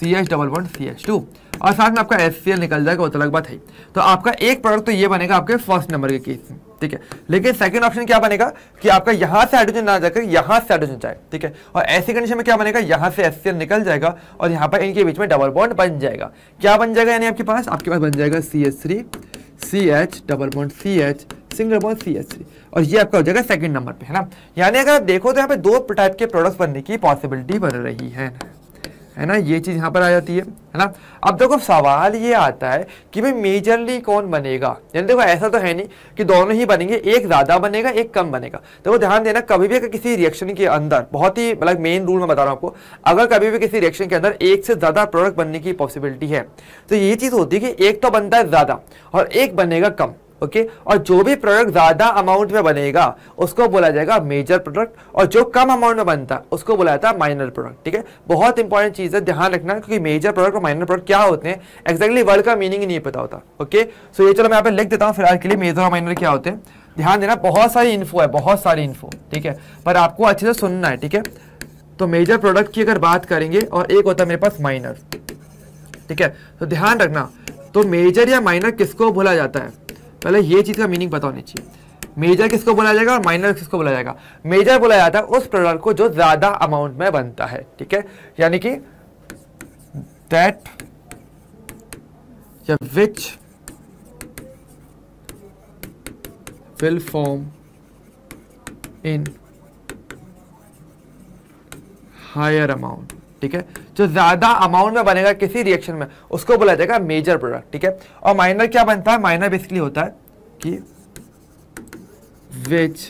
CH double bond CH2 और साथ में आपका HCl निकल जाएगा, वो तो अलग बात है। तो आपका एक प्रोडक्ट तो ये बनेगा आपके फर्स्ट नंबर के केस में, ठीक है। लेकिन सेकंड ऑप्शन क्या बनेगा कि आपका यहाँ से हाइड्रोजन ना जाकर यहाँ से हाइड्रोजन जाए, ठीक है। और ऐसी कंडीशन में क्या बनेगा, यहाँ से HCl निकल जाएगा और यहाँ पर इनके बीच में डबल बॉन्ड बन जाएगा। क्या बन जाएगा, यानी आपके पास बन जाएगा CH3 CH double bond CH single bond CH3, और ये आपका हो जाएगा सेकंड नंबर पे, है ना। यानी अगर आप देखो तो यहाँ पे दो टाइप के प्रोडक्ट्स बनने की पॉसिबिलिटी बन रही है ना। ये चीज़ यहाँ पर आ जाती है ना। अब देखो सवाल ये आता है कि भाई मेजरली कौन बनेगा, यानी देखो ऐसा तो है नहीं कि दोनों ही बनेंगे, एक ज़्यादा बनेगा एक कम बनेगा। देखो ध्यान देना, कभी भी अगर किसी रिएक्शन के अंदर, बहुत ही मतलब मेन रूल मैं बता रहा हूँ आपको, अगर कभी भी किसी रिएक्शन के अंदर एक से ज़्यादा प्रोडक्ट बनने की पॉसिबिलिटी है तो ये चीज़ होती है कि एक तो बनता है ज़्यादा और एक बनेगा कम, ओके। और जो भी प्रोडक्ट ज़्यादा अमाउंट में बनेगा उसको बोला जाएगा मेजर प्रोडक्ट, और जो कम अमाउंट में बनता है उसको बोला जाता है माइनर प्रोडक्ट, ठीक है। बहुत इंपॉर्टेंट चीज़ है, ध्यान रखना, क्योंकि मेजर प्रोडक्ट और माइनर प्रोडक्ट क्या होते हैं एक्जैक्टली वर्ड का मीनिंग ही नहीं पता होता, ओके। सो ये चलो मैं यहाँ पे लिख देता हूँ फिलहाल के लिए, मेजर और माइनर क्या होते हैं। ध्यान देना, बहुत सारी इन्फो है, बहुत सारी इन्फो, ठीक है, पर आपको अच्छे से सुनना है, ठीक है। तो मेजर प्रोडक्ट की अगर बात करेंगे और एक होता है मेरे पास माइनर, ठीक है। तो ध्यान रखना, तो मेजर या माइनर किसको बोला जाता है, पहले ये चीज़ का मीनिंग पता होनी चाहिए। मेजर किसको बोला जाएगा और माइनर किसको बोला जाएगा। मेजर बोला जाता है उस प्रोडक्ट को जो ज़्यादा अमाउंट में बनता है, ठीक है, यानी कि दैट या which will form in higher amount, ठीक है। जो ज्यादा अमाउंट में बनेगा किसी रिएक्शन में उसको बोला जाएगा मेजर प्रोडक्ट, ठीक है। और माइनर क्या बनता है, माइनर बेसिकली होता है कि which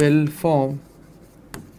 will form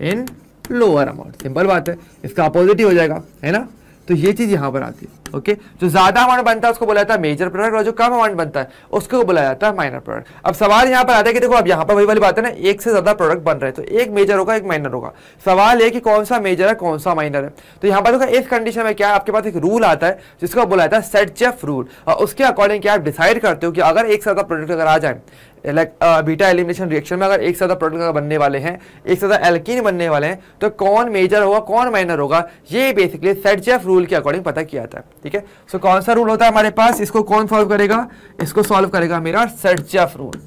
in lower amount, simple बात है, इसका अपोजिट ही हो जाएगा, है ना। तो ये चीज़ यहाँ पर आती है, ओके। जो ज़्यादा अमाउंट बनता है उसको बोला जाता है मेजर प्रोडक्ट, और जो कम अमाउंट बनता है उसको बोला जाता है माइनर प्रोडक्ट। अब सवाल यहाँ पर आता है कि देखो, अब यहाँ पर वही वाली बात है ना, एक से ज़्यादा प्रोडक्ट बन रहे हैं तो एक मेजर होगा एक माइनर होगा। सवाल है कि कौन सा मेजर है कौन सा माइनर है। तो यहाँ पर देखो इस कंडीशन में क्या आपके पास एक रूल आता है जिसको बोला जाता है सेटजेफ रूल, और उसके अकॉर्डिंग क्या आप डिसाइड करते हो कि अगर एक से ज़्यादा प्रोडक्ट अगर आ जाए लाइक बीटा एलिमिनेशन रिएक्शन में, अगर एक से ज़्यादा प्रोडक्ट बनने वाले हैं, एक से ज़्यादा एल्कीन बनने वाले हैं, तो कौन मेजर होगा कौन माइनर होगा, ये बेसिकली सेटजेफ रूल के अकॉर्डिंग पता किया जाता है, ठीक है। सो कौन सा रूल होता है हमारे पास, इसको कौन सॉल्व करेगा, इसको सॉल्व करेगा मेरा सेटजेफ रूल,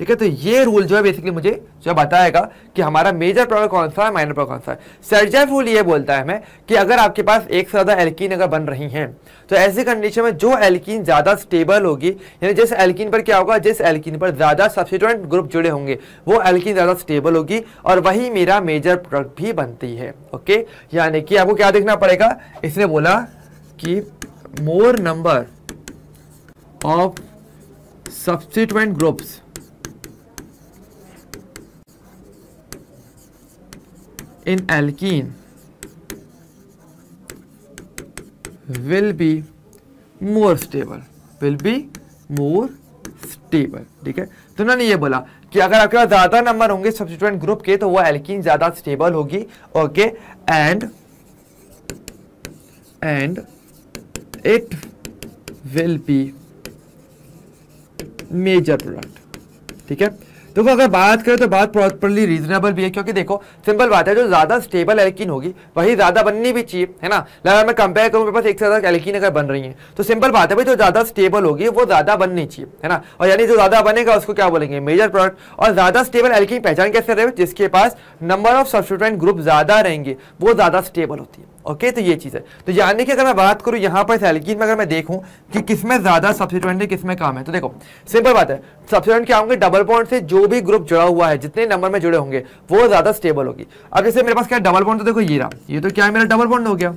ठीक है। तो ये रूल जो है बेसिकली मुझे जो बताएगा कि हमारा मेजर प्रोडक्ट कौन सा है, माइनर प्रोडक्ट कौन सा है। सर्जेंट रूल ये बोलता है हमें कि अगर आपके पास एक से ज़्यादा एल्कीन अगर बन रही हैं तो ऐसी कंडीशन में जो एल्कीन ज़्यादा स्टेबल होगी, यानी जिस एल्कीन पर क्या होगा, जिस एल्कीन पर ज़्यादा सब्स्टिट्यूएंट ग्रुप जुड़े होंगे वो एल्कीन ज़्यादा स्टेबल होगी और वही मेरा मेजर प्रोडक्ट भी बनती है। ओके, यानी कि आपको क्या देखना पड़ेगा, इसने बोला कि more number of substituent groups in alkene will be more stable, ठीक है। तो उन्होंने ये बोला कि अगर आपके पास ज्यादा नंबर होंगे सब्स्टिट्यूएंट ग्रुप के तो वो एल्कीन ज्यादा स्टेबल होगी। Okay, and it will be major product, ठीक है। तो अगर बात करें तो बात प्रॉपर्ली रीजनेबल भी है, क्योंकि देखो सिंपल बात है, जो ज़्यादा स्टेबल एल्कीन होगी वही ज़्यादा बननी भी चाहिए, है ना। अगर मैं कंपेयर करूँ, मेरे पास एक से ज़्यादा एल्कीन अगर बन रही है तो सिंपल बात है भाई, जो ज़्यादा स्टेबल होगी वो ज़्यादा बननी चाहिए, है ना। और यानी जो ज़्यादा बनेगा उसको क्या बोलेंगे, मेजर प्रोडक्ट। और ज़्यादा स्टेबल एल्कीन पहचान कैसे रहे, जिसके पास नंबर ऑफ सब्स्टिट्यूएंट ग्रुप ज़्यादा रहेंगे वो ज़्यादा स्टेबल होती है। ओके, तो ये चीज़ है। तो यानी कि अगर मैं बात करूँ यहाँ पर एल्कीन में, अगर मैं देखूँ कि किसमें ज़्यादा सब्स्टिट्यूएंट है किसमें कम है, तो देखो सिंपल बात है, सब्स्टिट्यूएंट क्या होंगे, डबल बॉन्ड से जो भी ग्रुप जुड़ा हुआ है जितने नंबर में जुड़े होंगे वो ज़्यादा स्टेबल होगी। अब जैसे मेरे पास क्या डबल बॉन्ड, तो देखो ये रहा, ये तो क्या है मेरा डबल बॉन्ड हो गया।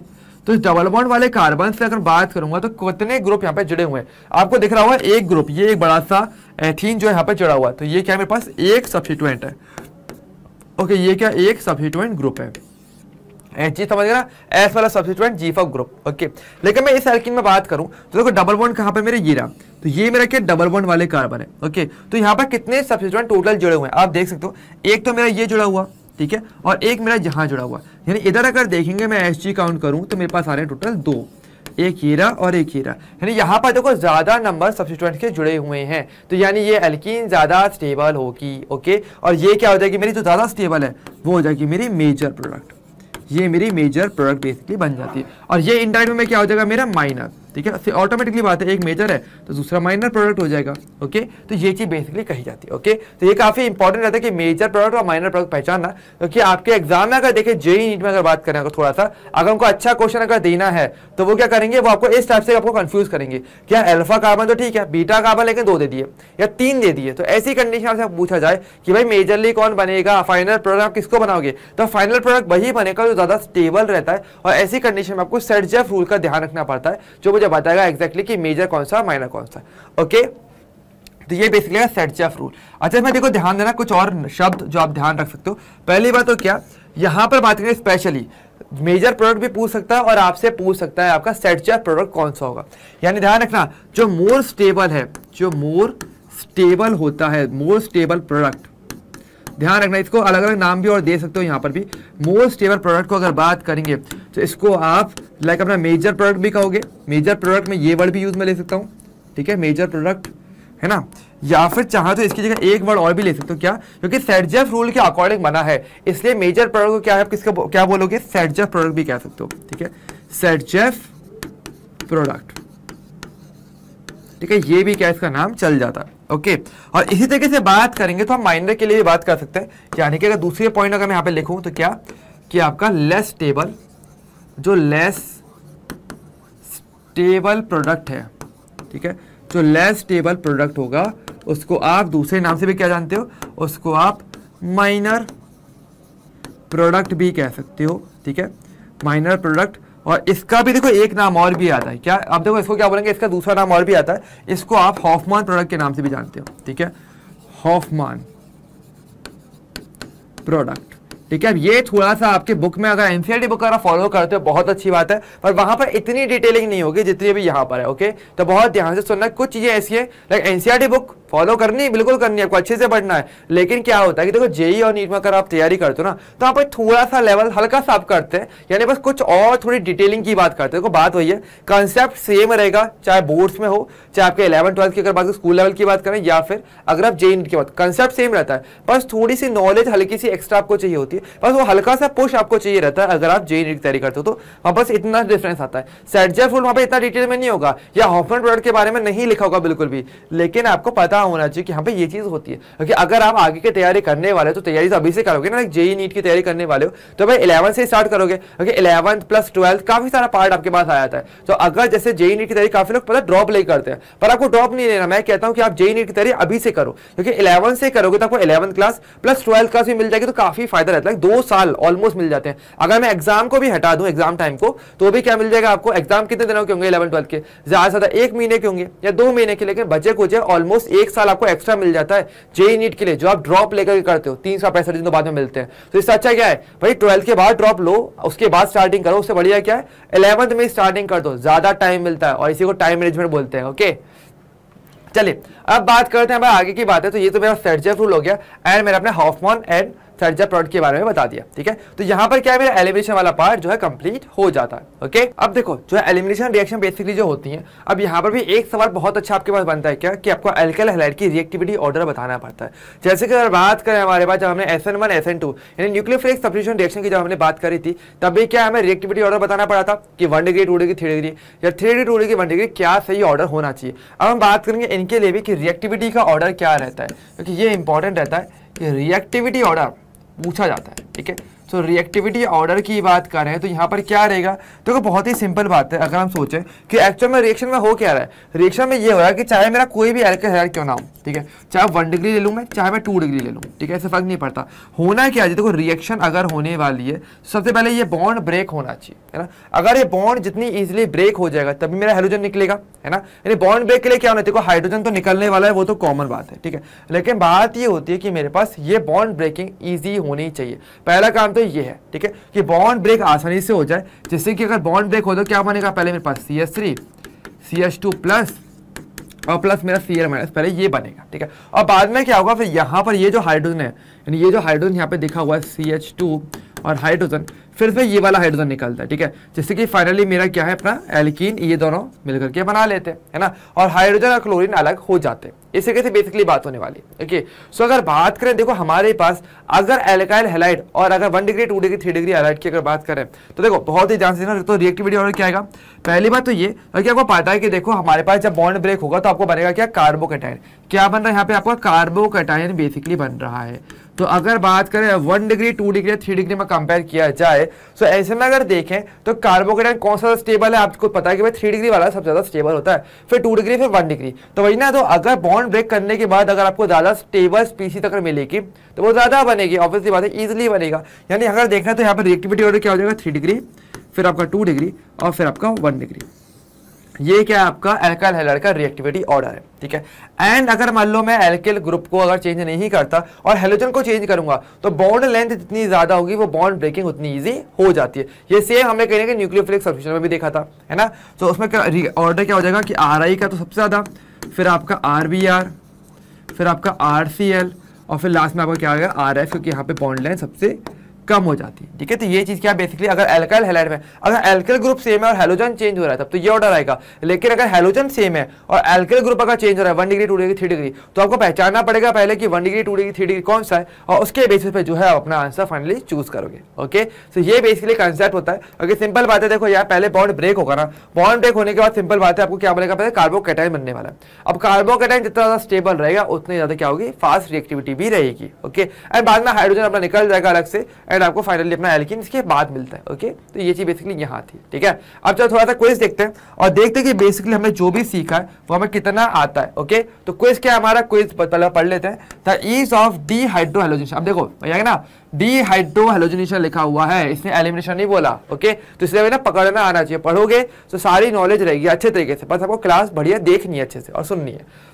तो इस डबल बॉन्ड वाले कार्बन से अगर बात करूंगा तो कितने ग्रुप यहाँ पे जुड़े हुए हैं, आपको दिख रहा होगा एक ग्रुप, ये एक बड़ा सा एथीन जो यहाँ पे जुड़ा हुआ है, तो ये क्या है मेरे पास एक सब्स्टिट्यूएंट है। ओके, ये क्या एक सब्स्टिट्यूएंट ग्रुप है, एच जी, समझ गया ना, एस वाला substituent G for group. Okay, लेकिन मैं इस एल्कीन में बात करूं तो देखो डबल बॉन्ड कहाँ पे मेरे ये रहा, तो ये मेरा क्या डबल बॉन्ड वाले कार्बन है। ओके, तो यहाँ पर कितने सब्स्टिट्यूएंट टोटल जुड़े हुए हैं आप देख सकते हो, एक तो मेरा ये जुड़ा हुआ, ठीक है, और एक मेरा यहाँ जुड़ा हुआ, यानी इधर अगर देखेंगे मैं एच जी काउंट करूँ तो मेरे पास आ रहे हैं टोटल दो, एक हीरा और एक हीरा, यानी यहाँ पर देखो ज़्यादा नंबर सब्स्टिट्यूएंट के जुड़े हुए हैं, तो यानी ये एल्कीन ज़्यादा स्टेबल होगी। ओके, और ये क्या हो जाएगी मेरी, जो ज़्यादा स्टेबल है वो हो जाएगी मेरी मेजर प्रोडक्ट, ये मेरी मेजर प्रोडक्ट बेसिकली बन जाती है। और ये इनडायरेक्ट में क्या हो जाएगा मेरा माइनर, ठीक है, ऑटोमेटिकली बात है, एक मेजर है तो दूसरा माइनर प्रोडक्ट हो जाएगा। ओके, तो ये चीज़ बेसिकली कही जाती है। ओके, तो ये काफ़ी इंपॉर्टेंट रहता है कि मेजर प्रोडक्ट और माइनर प्रोडक्ट पहचानना, क्योंकि आपके एग्जाम में अगर देखें जेईई नीट में अगर बात करें, अगर थोड़ा सा अगर उनको अच्छा क्वेश्चन अगर देना है तो वो क्या करेंगे, वो आपको इस टाइप से आपको कन्फ्यूज करेंगे, क्या अल्फा कार्बन तो ठीक है, बीटा कार्बन लेकिन दो दे दिए या तीन दे दिए, तो ऐसी कंडीशन आपसे पूछा जाए कि भाई मेजरली कौन बनेगा, फाइनल प्रोडक्ट आप किसको बनाओगे, तो फाइनल प्रोडक्ट वही बनेगा जो ज़्यादा स्टेबल रहता है। और ऐसी कंडीशन में आपको सर्जेंट रूल का ध्यान रखना पड़ता है, जो मुझे बताएगा एग्जैक्टली कि मेजर कौन सा माइनर कौन सा। ओके, तो ये बेसिकली है सर्जेंट रूल। अच्छा, इसमें देखो ध्यान देना कुछ और शब्द जो आप ध्यान रख सकते हो। पहली बात तो क्या, यहाँ पर बात करें स्पेशली मेजर प्रोडक्ट भी पूछ सकता है और आपसे पूछ सकता है आपका सर्जेंट प्रोडक्ट कौन सा होगा, यानी ध्यान रखना जो मोर स्टेबल है, जो मोर स्टेबल होता है, मोर स्टेबल प्रोडक्ट, ध्यान रखना इसको अलग अलग नाम भी और दे सकते हो। यहाँ पर भी मोर स्टेबल प्रोडक्ट को अगर बात करेंगे तो इसको आप लाइक अपना मेजर प्रोडक्ट भी कहोगे, मेजर प्रोडक्ट में ये वर्ड भी यूज में ले सकता हूँ, ठीक है, मेजर प्रोडक्ट है ना, या फिर चाहे तो इसकी जगह एक वर्ड और भी ले सकते हो, क्या, क्योंकि सर्जेंट रूल के अकॉर्डिंग बना है, इसलिए मेजर प्रोडक्ट को क्या है आप किसको क्या बोलोगे, सर्जेंट प्रोडक्ट भी कह सकते हो, ठीक है, सर्जेंट प्रोडक्ट, ठीक है, ये भी क्या इसका नाम चल जाता है। ओके, और इसी तरीके से बात करेंगे तो हम माइनर के लिए भी बात कर सकते हैं, यानी कि अगर दूसरे पॉइंट अगर मैं यहाँ पे लिखूँ तो क्या कि आपका लेस स्टेबल, जो लेस स्टेबल प्रोडक्ट है, ठीक है, जो लेस स्टेबल प्रोडक्ट होगा उसको आप दूसरे नाम से भी क्या जानते हो, उसको आप माइनर प्रोडक्ट भी कह सकते हो, ठीक है, माइनर प्रोडक्ट। और इसका भी देखो एक नाम और भी आता है, क्या आप देखो इसको क्या बोलेंगे, इसका दूसरा नाम और भी आता है, इसको आप हॉफमान प्रोडक्ट के नाम से भी जानते हो, ठीक है, हॉफमान प्रोडक्ट, ठीक है। अब ये थोड़ा सा आपके बुक में अगर एनसीईआरटी बुक अगर फॉलो करते हो बहुत अच्छी बात है, पर वहाँ पर इतनी डिटेलिंग नहीं होगी जितनी अभी यहाँ पर है। ओके, तो बहुत ध्यान से सुनना, कुछ चीज़ें ऐसी है लाइक एनसीईआरटी बुक फॉलो करनी बिल्कुल करनी है, आपको अच्छे से पढ़ना है, लेकिन क्या होता है कि देखो जेईई और नीट में अगर आप तैयारी करते हो ना तो आप थोड़ा सा लेवल हल्का सा आप करते हैं, यानी बस कुछ और थोड़ी डिटेलिंग की बात करते हैं। देखो बात वही है, कॉन्सेप्ट सेम रहेगा, चाहे बोर्ड्स में हो, चाहे आपके 11वीं 12वीं की अगर बात स्कूल लेवल की बात करें या फिर अगर आप जेईई नीट की बात, कंसेप्ट सेम रहता है, बस थोड़ी सी नॉलेज हल्की सी एक्स्ट्रा आपको चाहिए होती है, होती है, बस वो हल्का सा पुश आपको चाहिए रहता है अगर आप जेईई नीट की तैयारी करते हो तो। वहाँ बस इतना डिफरेंस आता है। सेटजेट रूल वहाँ पे इतना डिटेल में नहीं होगा या हॉफमैन प्रोडक्ट के बारे में नहीं लिखा होगा बिल्कुल भी, लेकिन आपको पता होना चाहिए कि यहाँ पे ये चीज़ होती है। क्योंकि अगर आप आगे की तैयारी करने वाले हो तो तैयारी अभी से करोगे ना, जेईई नीट की तैयारी करने वाले हो तो भाई 11 से स्टार्ट करोगे, क्योंकि 11th प्लस 12th काफी सारा पार्ट आपके पास आ जाता है। तो अगर जैसे जेईई नीट की तैयारी काफी लोग पता ड्रॉप ले करते हैं, पर आपको ड्रॉप नहीं लेना। मैं कहता हूँ कि आप जेईई नीट की तैयारी अभी से करो, क्योंकि 11 से करोगे तो आपको 11th class plus 12th class भी मिल जाएगी, तो काफी फायदा रहता है। 2 साल ऑलमोस्ट मिल जाते हैं। अगर मैं एग्जाम को भी हटा दूं, एग्जाम टाइम को, तो भी क्या मिल जाएगा आपको? एग्जाम कितने दिनों के होंगे 11th 12th के? ज्यादा से ज्यादा 1 महीने के होंगे या 2 महीने के, लेकिन बचे कुछ ऑलमोस्ट 1 साल आपको एक्स्ट्रा मिल जाता है जेईई नीट के लिए, जो आप ड्रॉप लेकर करते हो। 365 दिन तो बाद में मिलते हैं, तो इससे अच्छा क्या है भाई 12th के बाद ड्रॉप लो, उसके बाद स्टार्टिंग करो। उससे बढ़िया क्या है 11th में स्टार्टिंग कर दो, ज्यादा टाइम मिलता है, और इसी को टाइम मैनेजमेंट बोलते हैं। ओके चलिए अब बात करते हैं भाई आगे की बात है। तो ये तो मेरा सेटजेट रूल हो गया एंड मैंने अपने हॉफमैन एंड सेटजेट प्रोडक्ट के बारे में बता दिया, ठीक है। तो यहाँ पर क्या है मेरा एलिमिनेशन वाला पार्ट जो है कंप्लीट हो जाता है। ओके अब देखो जो है एलिमिनेशन रिएक्शन बेसिकली जो होती है, अब यहाँ पर भी एक सवाल बहुत अच्छा आपके पास बनता है क्या कि आपको एल्काइल हैलाइड की रिएक्टिविटी ऑर्डर बताना पड़ता है। जैसे कि अगर बात करें हमारे पास जब हमने SN1 SN2 यानी न्यूक्लियोफिलिक सब्स्टिट्यूशन रिएक्शन की जब हमने बात करी थी, तब भी क्या हमें रिएक्टिविटी ऑर्डर बताना पड़ा था कि 1 डिग्री 2 डिग्री 3 डिग्री या 3 डिग्री 2 डिग्री 1 डिग्री, क्या सही ऑर्डर होना चाहिए। अब हम बात करेंगे इनके लिए भी कि रिएक्टिविटी का ऑर्डर क्या रहता है, क्योंकि ये इंपॉर्टेंट रहता है कि रिएक्टिविटी ऑर्डर पूछा जाता है, ठीक है। तो रिएक्टिविटी ऑर्डर की बात कर रहे हैं तो यहाँ पर क्या रहेगा, तो बहुत ही सिंपल बात है। अगर हम सोचें कि एक्चुअल में रिएक्शन में हो क्या रहा है, रिएक्शन में ये हो रहा है कि चाहे मेरा कोई भी एल्काइल हैलाइड क्यों ना हो, ठीक है, चाहे 1 डिग्री ले लूँ मैं, चाहे मैं 2 डिग्री ले लूँ, ठीक है, ऐसे फर्क नहीं पड़ता। होना क्या है, देखो रिएक्शन अगर होने वाली है सबसे पहले ये बॉन्ड ब्रेक होना चाहिए, है ना। अगर ये बॉन्ड जितनी ईजिली ब्रेक हो जाएगा तभी मेरा हेलोजन निकलेगा, है ना। यानी बॉन्ड ब्रेक के लिए क्या होना चाहिए, देखो हाइड्रोजन तो निकलने वाला है, वो तो कॉमन बात है, ठीक है, लेकिन बात ये होती है कि मेरे पास ये बॉन्ड ब्रेकिंग ईजी होनी चाहिए। पहला काम तो ये है, ठीक है, कि बॉन्ड ब्रेक आसानी से हो जाए। जैसे कि अगर बॉन्ड ब्रेक हो तो क्या बनेगा, पहले मेरे पास CH3 CH2+ और प्लस मेरा Cl- पहले ये बनेगा, ठीक है। और बाद में क्या होगा, फिर यहाँ पर ये जो हाइड्रोजन है, यानी ये जो हाइड्रोजन यहाँ पे दिखा हुआ है CH2 और हाइड्रोजन, फिर इसमें ये वाला हाइड्रोजन निकलता है, ठीक है। जैसे कि फाइनली मेरा क्या है अपना एल्कीन, ये दोनों मिलकर के बना लेते हैं, है ना, और हाइड्रोजन और क्लोरीन अलग हो जाते हैं। इस तरीके से बेसिकली बात होने वाली है। ओके सो अगर बात करें, देखो हमारे पास अगर एल्काइल हैलाइड और अगर 1 डिग्री 2 डिग्री 3 डिग्री हैलाइड की अगर बात करें तो देखो बहुत ही ध्यान से देखना, तो रिएक्टिविटी ऑर्डर क्या आएगा। पहली बात तो ये कि आपको पता है कि देखो हमारे पास जब बॉन्ड ब्रेक होगा तो आपको बनेगा क्या, कार्बोकैटायन। क्या बन रहा है यहाँ पे, आपका कार्बोकैटायन बेसिकली बन रहा है। तो अगर बात करें 1 डिग्री 2 डिग्री 3 डिग्री में कंपेयर किया जाए तो ऐसे में अगर देखें तो कार्बोकैटायन कौन सा स्टेबल है, आपको पता है कि भाई 3 डिग्री वाला सबसे ज़्यादा स्टेबल होता है, फिर 2 डिग्री, फिर 1 डिग्री। तो वही ना, तो अगर बॉन्ड ब्रेक करने के बाद अगर आपको ज़्यादा स्टेबल स्पीसीज अगर मिलेगी तो वो ज़्यादा बनेगी, ऑब्वियसली बात है, ईजिली बनेगा। यानी अगर देखना है तो यहाँ पर रिएक्टिविटी ऑर्डर क्या हो जाएगा, 3 डिग्री, फिर आपका 2 डिग्री और फिर आपका 1 डिग्री। ये क्या आपका एल्काइल हैलाइड का रिएक्टिविटी ऑर्डर है, ठीक है। एंड अगर मान लो मैं एल्किल ग्रुप को अगर चेंज नहीं करता और हेलोजन को चेंज करूंगा तो बॉन्ड लेंथ जितनी ज्यादा होगी वो बॉन्ड ब्रेकिंग उतनी इजी हो जाती है। ये सेम हमने कहने के न्यूक्लियोफिलिक सब्स्टिट्यूशन में भी देखा था, है ना। तो उसमें ऑर्डर क्या हो जाएगा कि RI का तो सबसे ज्यादा, फिर आपका RBr, फिर आपका RCl और फिर लास्ट में आपका क्या आएगा RF, क्योंकि यहाँ पे बॉन्ड लेंथ सबसे कम हो जाती है, ठीक है। तो ये चीज़ क्या बेसिकली अगर एल्काइल हैलाइड में अगर एल्काइल ग्रुप सेम है और हेलोजन चेंज हो रहा है तब तो ये ऑर्डर आएगा, लेकिन अगर हेलोजन सेम है और एल्काइल ग्रुप अगर चेंज हो रहा है 1 डिग्री 2 डिग्री 3 डिग्री तो आपको पहचानना पड़ेगा पहले कि 1 डिग्री 2 डिग्री 3 डिग्री कौन सा है, और उसके बेसिस पे जो है आप अपना आंसर फाइनली चूज करोगे। ओके सो ये बेसिकली कंसेप्ट होता है। ओके सिंपल बात है, देखो यार पहले बॉन्ड ब्रेक होगा ना, बॉन्ड ब्रेक होने के बाद सिंपल बात है आपको क्या बनेगा, पहले कार्बोकैटायन बनने वाला है। अब कार्बोकैटायन जितना ज़्यादा स्टेबल रहेगा उतनी ज़्यादा क्या होगी, फास्ट रिएक्टिविटी भी रहेगी। ओके एंड बाद में हाइड्रोजन अपना निकल जाएगा अलग से, आपको फाइनली अपना एल्कीन इसके बाद मिलता है। ओके तो ये चीज बेसिकली यहाँ थी, ठीक है। अब चलो थोड़ा सा क्विज देखते हैं और देखते हैं कि बेसिकली हमने जो भी सीखा है वो हमें कितना आता है। ओके तो क्विज क्या हमारा, क्विज पहले पढ़ लेते हैं, द ईज ऑफ डीहाइड्रोहेलोजनेशन। अब देखो भैया ना डीहाइड्रोहेलोजनेशन लिखा हुआ है, इसने एलिमिनेशन नहीं बोला। ओके तो इसलिए ना पकड़ना आना चाहिए, पढ़ोगे तो सारी नॉलेज रहेगी अच्छे तरीके से, बस आपको क्लास बढ़िया देखनी है अच्छे से और सुननी है।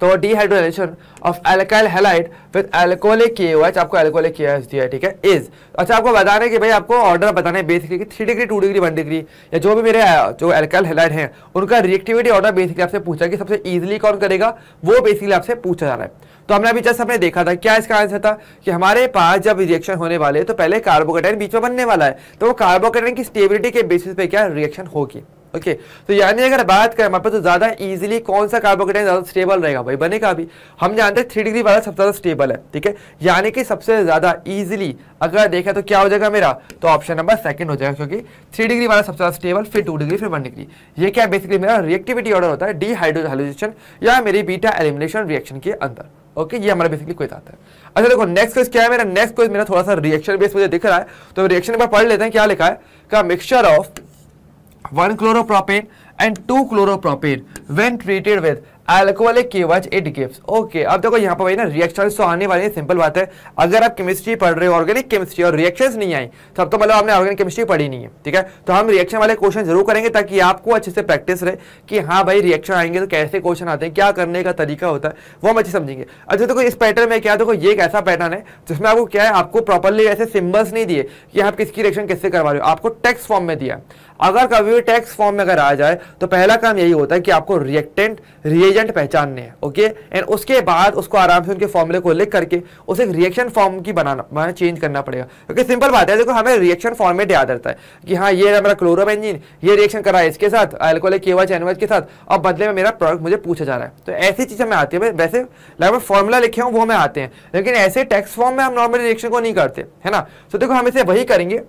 तो dehydrogenation of alkyl halide with alcoholic KOH, आपको एल्कोहलिक KOH दिया है, ठीक है, इज। अच्छा आपको बता रहे कि भाई आपको ऑर्डर बताने बेसिकली कि 3 डिग्री 2 डिग्री 1 डिग्री या जो भी मेरे जो एल्काइल हैलाइड हैं उनका रिएक्टिविटी ऑर्डर बेसिकली आपसे पूछा कि सबसे ईजिली कौन करेगा, वो बेसिकली आपसे पूछा जा रहा है। तो हमने अभी जस्ट हमने देखा था क्या इसका आंसर था कि हमारे पास जब रिएक्शन होने वाले तो पहले कार्बोकैटायन बीच में बनने वाला है, तो वो कार्बोकैटायन की स्टेबिलिटी के बेसिस पे क्या रिएक्शन होगी। ओके तो यानी अगर बात करें हमारे पास तो ज़्यादा इजीली कौन सा कार्बोकेटाइन ज़्यादा स्टेबल रहेगा भाई बनेगा अभी हम जानते हैं 3 डिग्री वाला सबसे ज़्यादा स्टेबल है ठीक है। यानी कि सबसे ज़्यादा इजीली अगर देखा तो क्या हो जाएगा मेरा तो ऑप्शन नंबर सेकंड हो जाएगा क्योंकि 3 डिग्री वाला सबसे ज़्यादा स्टेबल फिर 2 डिग्री फिर 1 डिग्री। ये क्या बेसिकली मेरा रिएक्टिविटी ऑर्डर होता है डिहाइड्रोजन या मेरी बीटा एलिमिनेशन रिएक्शन के अंदर। ओके ये हमारा बेसिकली क्वेश्चन आता है। अच्छा देखो नेक्स्ट क्वेश्चन क्या है मेरा, नेक्स्ट क्वेश्चन मेरा थोड़ा सा रिएक्शन बेस मुझे दिख रहा है तो रिएक्शन पर पढ़ लेते हैं क्या लिखा है का mixture of 1 chloropropane and 2 chloropropane when treated with alcoholic KOH it gives. Okay अब देखो यहाँ पर भाई ना रिएक्शंस तो आने वाली है, सिंपल बात है। अगर आप केमिस्ट्री पढ़ रहे हो ऑर्गेनिक केमिस्ट्री और रिएक्शंस नहीं आई तब तो मतलब आपने ऑर्गेनिक केमिस्ट्री पढ़ी नहीं है ठीक है। तो हम रिएक्शन वाले क्वेश्चन जरूर करेंगे ताकि आपको अच्छे से प्रैक्टिस रहे कि हाँ भाई रिएक्शन आएंगे तो कैसे क्वेश्चन आते हैं, क्या करने का तरीका होता है वो हम अच्छे समझेंगे। अच्छा देखो इस पैटर्न में क्या देखो ये एक ऐसा पैटर्न है जिसमें आपको क्या है आपको प्रॉपरली ऐसे सिम्बल्स नहीं दिए कि आप किसकी रिएक्शन कैसे करवा रहे हो, आपको टेक्स्ट फॉर्म में दिया। अगर कभी भी टेक्स्ट फॉर्म में अगर आ जाए तो पहला काम यही होता है कि आपको रिएक्टेंट रिएजेंट पहचानने हैं ओके एंड उसके बाद उसको आराम से उनके फॉर्मूले को लिख करके उसे रिएक्शन फॉर्म की बनाना चेंज करना पड़ेगा क्योंकि सिंपल बात है देखो हमें रिएक्शन फॉर्मेट याद रहता है कि हाँ ये हमारा क्लोरोबेंजीन ये रिएक्शन कर रहा है इसके साथ अल्कोहलिक KOH NOH के साथ और बदले में मेरा प्रोडक्ट मुझे पूछा जा रहा है तो ऐसी चीज हमें आती है। वैसे लगभग फॉर्मूला लिखे हों वो हमें आते हैं लेकिन ऐसे टेक्स्ट फॉर्म में हम नॉर्मल रिएक्शन को नहीं करते है ना। तो देखो हम इसे वही करेंगे,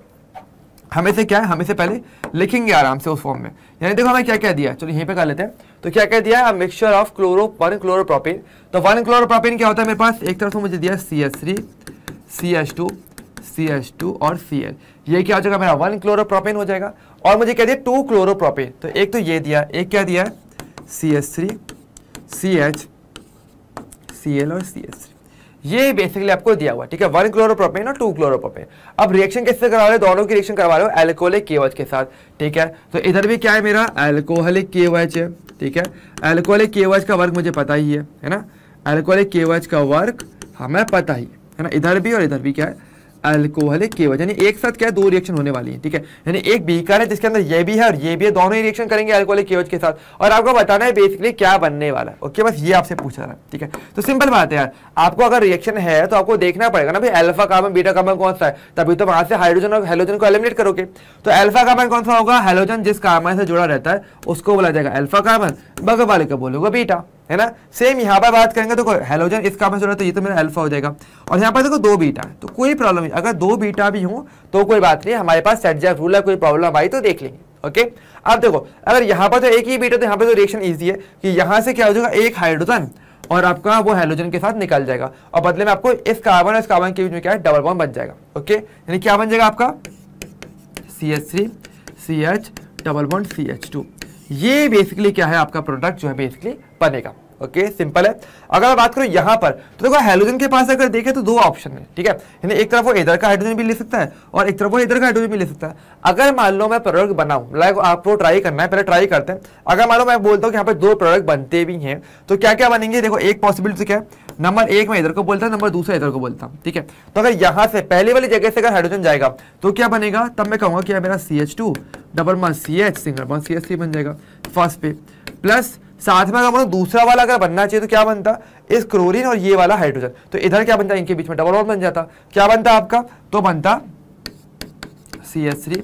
हमें से क्या है हमें से पहले लिखेंगे आराम से उस फॉर्म में। यानी देखो हमें क्या क्या दिया, चलो यहीं पे कर लेते हैं। तो क्या क्या दिया है मिक्सचर ऑफ 1 क्लोरोप्रोपेन। तो 1 क्लोरोप्रोपेन क्या होता है मेरे पास एक तरफ से मुझे दिया CH3 CH2 CH2 और Cl। ये क्या हो जाएगा मेरा 1 क्लोरोप्रोपेन हो जाएगा। और मुझे क्या दिया 2 क्लोरोप्रोपेन। तो एक तो ये दिया एक क्या दिया है CH3 CH Cl और CH3 ये बेसिकली आपको दिया हुआ ठीक है 1 क्लोरोप्रोपेन और 2 क्लोरोप्रोपेन। अब रिएक्शन किससे करवा रहे हो, दोनों की रिएक्शन करवा रहे हो अल्कोहलिक KOH के साथ ठीक है। तो इधर भी क्या है मेरा अल्कोहलिक KOH है ठीक है। अल्कोहलिक KOH का वर्क मुझे पता ही है ना, अल्कोहलिक KOH का वर्क हमें पता ही है ना, इधर भी और इधर भी क्या है अल्कोहलिक KOH। यानी एक साथ क्या है 2 रिएक्शन होने वाली है ठीक है। यानी एक बीकर है जिसके अंदर ये भी है और ये भी है, दोनों ही रिएक्शन करेंगे अल्कोहलिक KOH के साथ और आपको बताना है बेसिकली क्या बनने वाला है ओके। बस ये आपसे पूछा रहा है ठीक है। तो सिंपल बात है यार आपको अगर रिएक्शन है तो आपको देखना पड़ेगा ना भाई अल्फा कार्बन बीटा कार्बन कौन सा है, तभी तो वहां से हाइड्रोजन और हेलोजन को एलिमिनेट करोगे। तो अल्फा कार्बन कौन सा होगा, हेलोजन जिस कार्बन से जुड़ा रहता है उसको बोला जाएगा अल्फा कार्बन, बगल वाले को बोलोगे बीटा है ना। सेम यहाँ पर बात करेंगे तो हेलोजन इस कार्बन से जुड़ा तो ये तो मेरा अल्फा हो जाएगा और यहाँ पर देखो 2 बीटा तो कोई प्रॉब्लम नहीं, अगर 2 बीटा भी हो तो कोई बात नहीं, हमारे पास सेटजैक रूल है, कोई प्रॉब्लम आई तो देख लेंगे ओके। अब देखो अगर यहाँ पर तो एक ही बीटा तो यहाँ पर तो रिएक्शन ईजी है कि यहाँ से क्या हो जाएगा एक हाइड्रोजन और आपका वो हेलोजन के साथ निकल जाएगा और बदले में आपको इस कार्बन और इस कार्बन के बीच में क्या है डबल बॉन्ड बन जाएगा ओके। यानी क्या बन जाएगा आपका CH3 CH double bond CH2। ये बेसिकली क्या है आपका प्रोडक्ट जो है बेसिकली बनेगा ओके सिंपल है। अगर मैं बात करूँ यहाँ पर तो देखो हेलोजन के पास अगर देखें तो 2 ऑप्शन है ठीक है। यानी एक तरफ वो इधर का हाइड्रोजन भी ले सकता है और एक तरफ वो इधर का हाइड्रोजन भी ले सकता है। अगर मान लो मैं प्रोडक्ट बनाऊँ लाइक आपको ट्राई करना है पहले ट्राई करते हैं, अगर मान लो मैं बोलता हूँ यहाँ पर 2 प्रोडक्ट बनते भी हैं तो क्या क्या बनेंगे देखो एक पॉसिबिलिटी क्या है नंबर 1 मैं इधर को बोलता हूँ नंबर दूसरा इधर को बोलता हूँ ठीक है। तो अगर यहाँ से पहले वाली जगह से अगर हाइड्रोजन जाएगा तो क्या बनेगा, तब मैं कहूँगा कि मेरा CH2 double bond CH single bond CH3 बन जाएगा फर्स्ट पे प्लस साथ में अगर बोलो दूसरा वाला अगर बनना चाहिए तो क्या बनता इस क्लोरीन और ये वाला हाइड्रोजन तो इधर क्या बनता इनके बीच में डबल बॉन्ड बन जाता, क्या बनता आपका तो बनता CH3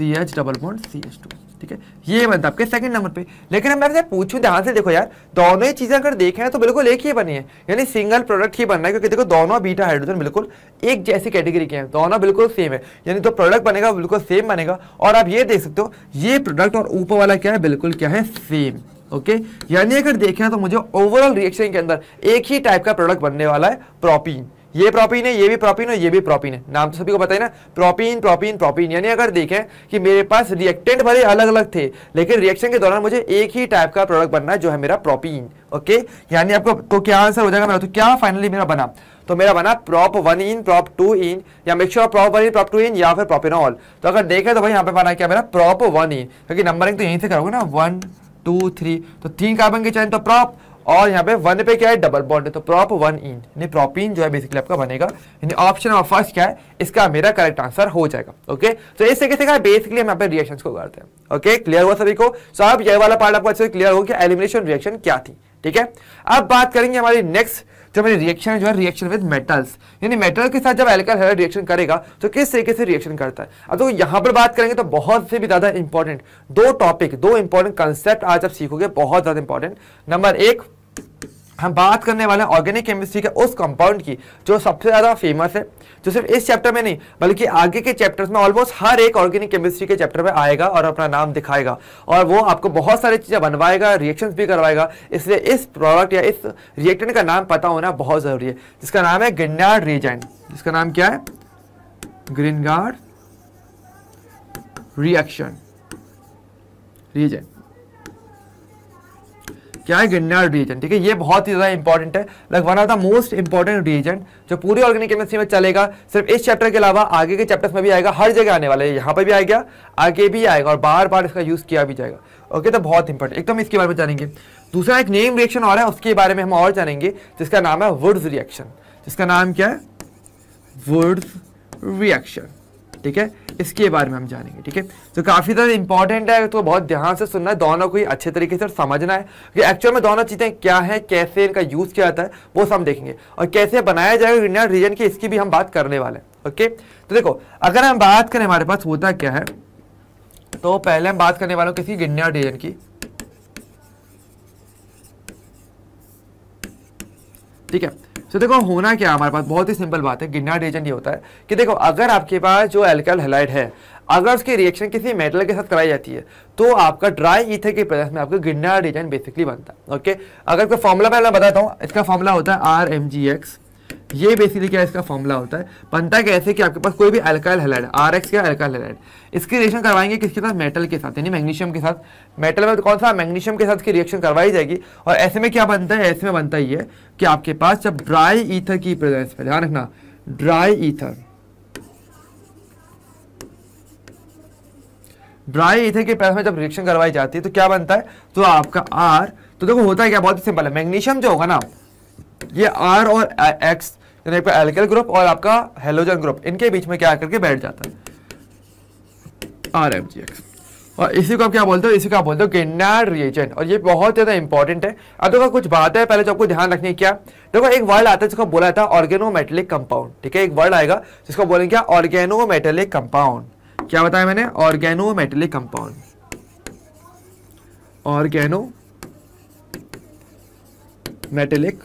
CH double bond CH2 ठीक है। ये बनता आपके सेकंड नंबर पे। लेकिन हम आपसे पूछूं ध्यान से देखो यार दोनों ही चीजें अगर देखें तो बिल्कुल एक ही बनी है यानी सिंगल प्रोडक्ट ही बनना है क्योंकि देखो दोनों बीटा हाइड्रोजन बिल्कुल एक जैसी कैटेगरी के हैं, दोनों बिल्कुल सेम है यानी तो प्रोडक्ट बनेगा बिल्कुल सेम बनेगा। और आप ये देख सकते हो ये प्रोडक्ट और ऊपर वाला क्या है बिल्कुल क्या है सेम ओके। यानी अगर देखें तो मुझे ओवरऑल रिएक्शन के अंदर एक ही टाइप का प्रोडक्ट बनने वाला है प्रोपीन, ये प्रोपीन है ये भी प्रोपीन है ये भी प्रोपीन है, नाम तो सभी को पता है ना प्रोपीन प्रोपीन प्रोपीन। यानी अगर देखें कि मेरे पास रिएक्टेंट भले अलग अलग थे लेकिन रिएक्शन के दौरान मुझे एक ही टाइप का प्रोडक्ट बनना है जो है मेरा प्रोपीन ओके। यानी आपको तो क्या आंसर हो जाएगा मेरा, तो क्या फाइनली मेरा बना तो मेरा बना prop 1 in prop 2 in या mixture of prop 1 in prop 2 in या फिर प्रोपेनॉल। तो अगर देखें तो भाई यहाँ पे बना क्या मेरा prop 1 in क्योंकि नंबरिंग तो यहीं से करोगे ना 1 2 3 तो 3 कार्बन के चैन तो प्रॉप और यहाँ पे 1 पे क्या है डबल बॉन्ड है तो prop 1 in यानी प्रोपीन जो है बेसिकली आपका बनेगा। यानी ऑप्शन नंबर फर्स्ट क्या है इसका मेरा करेक्ट आंसर हो जाएगा ओके। तो इस तरीके से बेसिकली हम यहाँ पे रिएक्शंस को करते हैं ओके। क्लियर हुआ सभी को, सो अब ये वाला पार्ट आपको अच्छे से क्लियर हो कि एलिमिनेशन रिएक्शन क्या थी ठीक है। अब बात करेंगे हमारी नेक्स्ट जब रिएक्शन जो है रिएक्शन विद मेटल्स, यानी मेटल के साथ जब एल्काइल हैलाइड रिएक्शन करेगा तो किस तरीके से रिएक्शन करता है। अब तो यहाँ पर बात करेंगे तो बहुत से भी ज्यादा इंपॉर्टेंट दो टॉपिक, दो इंपॉर्टेंट कंसेप्ट आज आप सीखोगे, बहुत ज्यादा इंपॉर्टेंट। नंबर एक, हम बात करने वाले हैं ऑर्गेनिक केमिस्ट्री के उस कंपाउंड की जो सबसे ज़्यादा फेमस है, जो सिर्फ इस चैप्टर में नहीं बल्कि आगे के चैप्टर्स में ऑलमोस्ट हर एक ऑर्गेनिक केमिस्ट्री के चैप्टर में आएगा और अपना नाम दिखाएगा, और वो आपको बहुत सारी चीज़ें बनवाएगा, रिएक्शंस भी करवाएगा। इसलिए इस प्रोडक्ट या इस रिएक्टेंट का नाम पता होना बहुत ज़रूरी है, जिसका नाम है ग्रिनयार्ड रिएजेंट। जिसका नाम क्या है? Grignard reagent. क्या है? Grignard reagent. ठीक है, ये बहुत ही ज़्यादा इंपॉर्टेंट है, like one of the most important reagent जो पूरी ऑर्गेनिक केमिस्ट्री में चलेगा। सिर्फ इस चैप्टर के अलावा आगे के चैप्टर्स में भी आएगा, हर जगह आने वाला है, यहाँ पर भी आएगा, आगे भी आएगा और बार बार इसका यूज़ किया भी जाएगा। ओके, तो बहुत इंपॉर्टेंट, एकदम इसके बारे में जानेंगे। दूसरा एक नेम रिएक्शन और है, उसके बारे में हम और जानेंगे, जिसका नाम है वुड्स रिएक्शन। जिसका नाम क्या है? Wurtz reaction. ठीक है, इसके बारे में हम जानेंगे। ठीक है, तो काफ़ी ज़्यादा इंपॉर्टेंट है, तो बहुत ध्यान से सुनना है, दोनों को ही अच्छे तरीके से समझना है कि एक्चुअल में दोनों चीज़ें क्या है, कैसे इनका यूज़ किया जाता है, वो सब देखेंगे और कैसे बनाया जाएगा ग्रिनयार्ड रिएजेंट की, इसकी भी हम बात करने वाले हैं। ओके, तो देखो अगर हम बात करें हमारे पास होता क्या है, तो पहले हम बात करने वाले हैं किसी ग्रिनयार्ड रिएजेंट की। ठीक है, तो देखो होना क्या हमारे पास, बहुत ही सिंपल बात है। ग्रिनयार्ड रिएजेंट ये होता है कि देखो अगर आपके पास जो एल्काइल हैलाइड है, अगर उसकी रिएक्शन किसी मेटल के साथ कराई जाती है तो आपका ड्राई ईथर के प्रेजेंस में आपका ग्रिनयार्ड रिएजेंट बेसिकली बनता है। ओके, अगर कोई फॉर्मूला मैं बताता हूँ, इसका फॉर्मूला होता है RMgx। ये बेसिकली क्या है, इसका फॉर्मूला होता है, बनता है कैसे कि आपके पास कोई भी एल्काइल हैलाइड, RX का एल्काइल हैलाइड, इसकी रिएक्शन करवाएंगे किसके साथ? मेटल के साथ, यानी मैग्नीशियम के साथ। मेटल में कौन सा? मैग्नीशियम के साथ की रिएक्शन करवाई जाएगी और ऐसे में क्या बनता है? ऐसे में बनता ही है कि आपके पास जब ड्राई ईथर की प्रेजेंस में, ध्यान रखना ड्राई ईथर के प्रेजेंस में जब रिएक्शन करवाई जाती है तो क्या बनता है? तो आपका R, तो देखो होता है क्या, बहुत सिंपल है, मैग्नीशियम जो होगा ना ये R और X, यानी आपका एल्काइल ग्रुप और आपका हेलोजन ग्रुप, इनके बीच में क्या आकर के बैठ जाता है? RMgx। और इसी को आप क्या बोलते हो? इसी को आप बोलते हो ग्रिनयार्ड रिएजेंट, और ये बहुत ज़्यादा इंपॉर्टेंट है। अब देखो कुछ बात है पहले जो आपको ध्यान रखनी है, क्या देखो एक वर्ड आता है जिसको बोला था ऑर्गेनोमेटेलिक कंपाउंड। ठीक है, एक वर्ड आएगा जिसको बोलेंगे क्या? Organometallic compound. क्या बताया मैंने? Organometallic compound, organometallic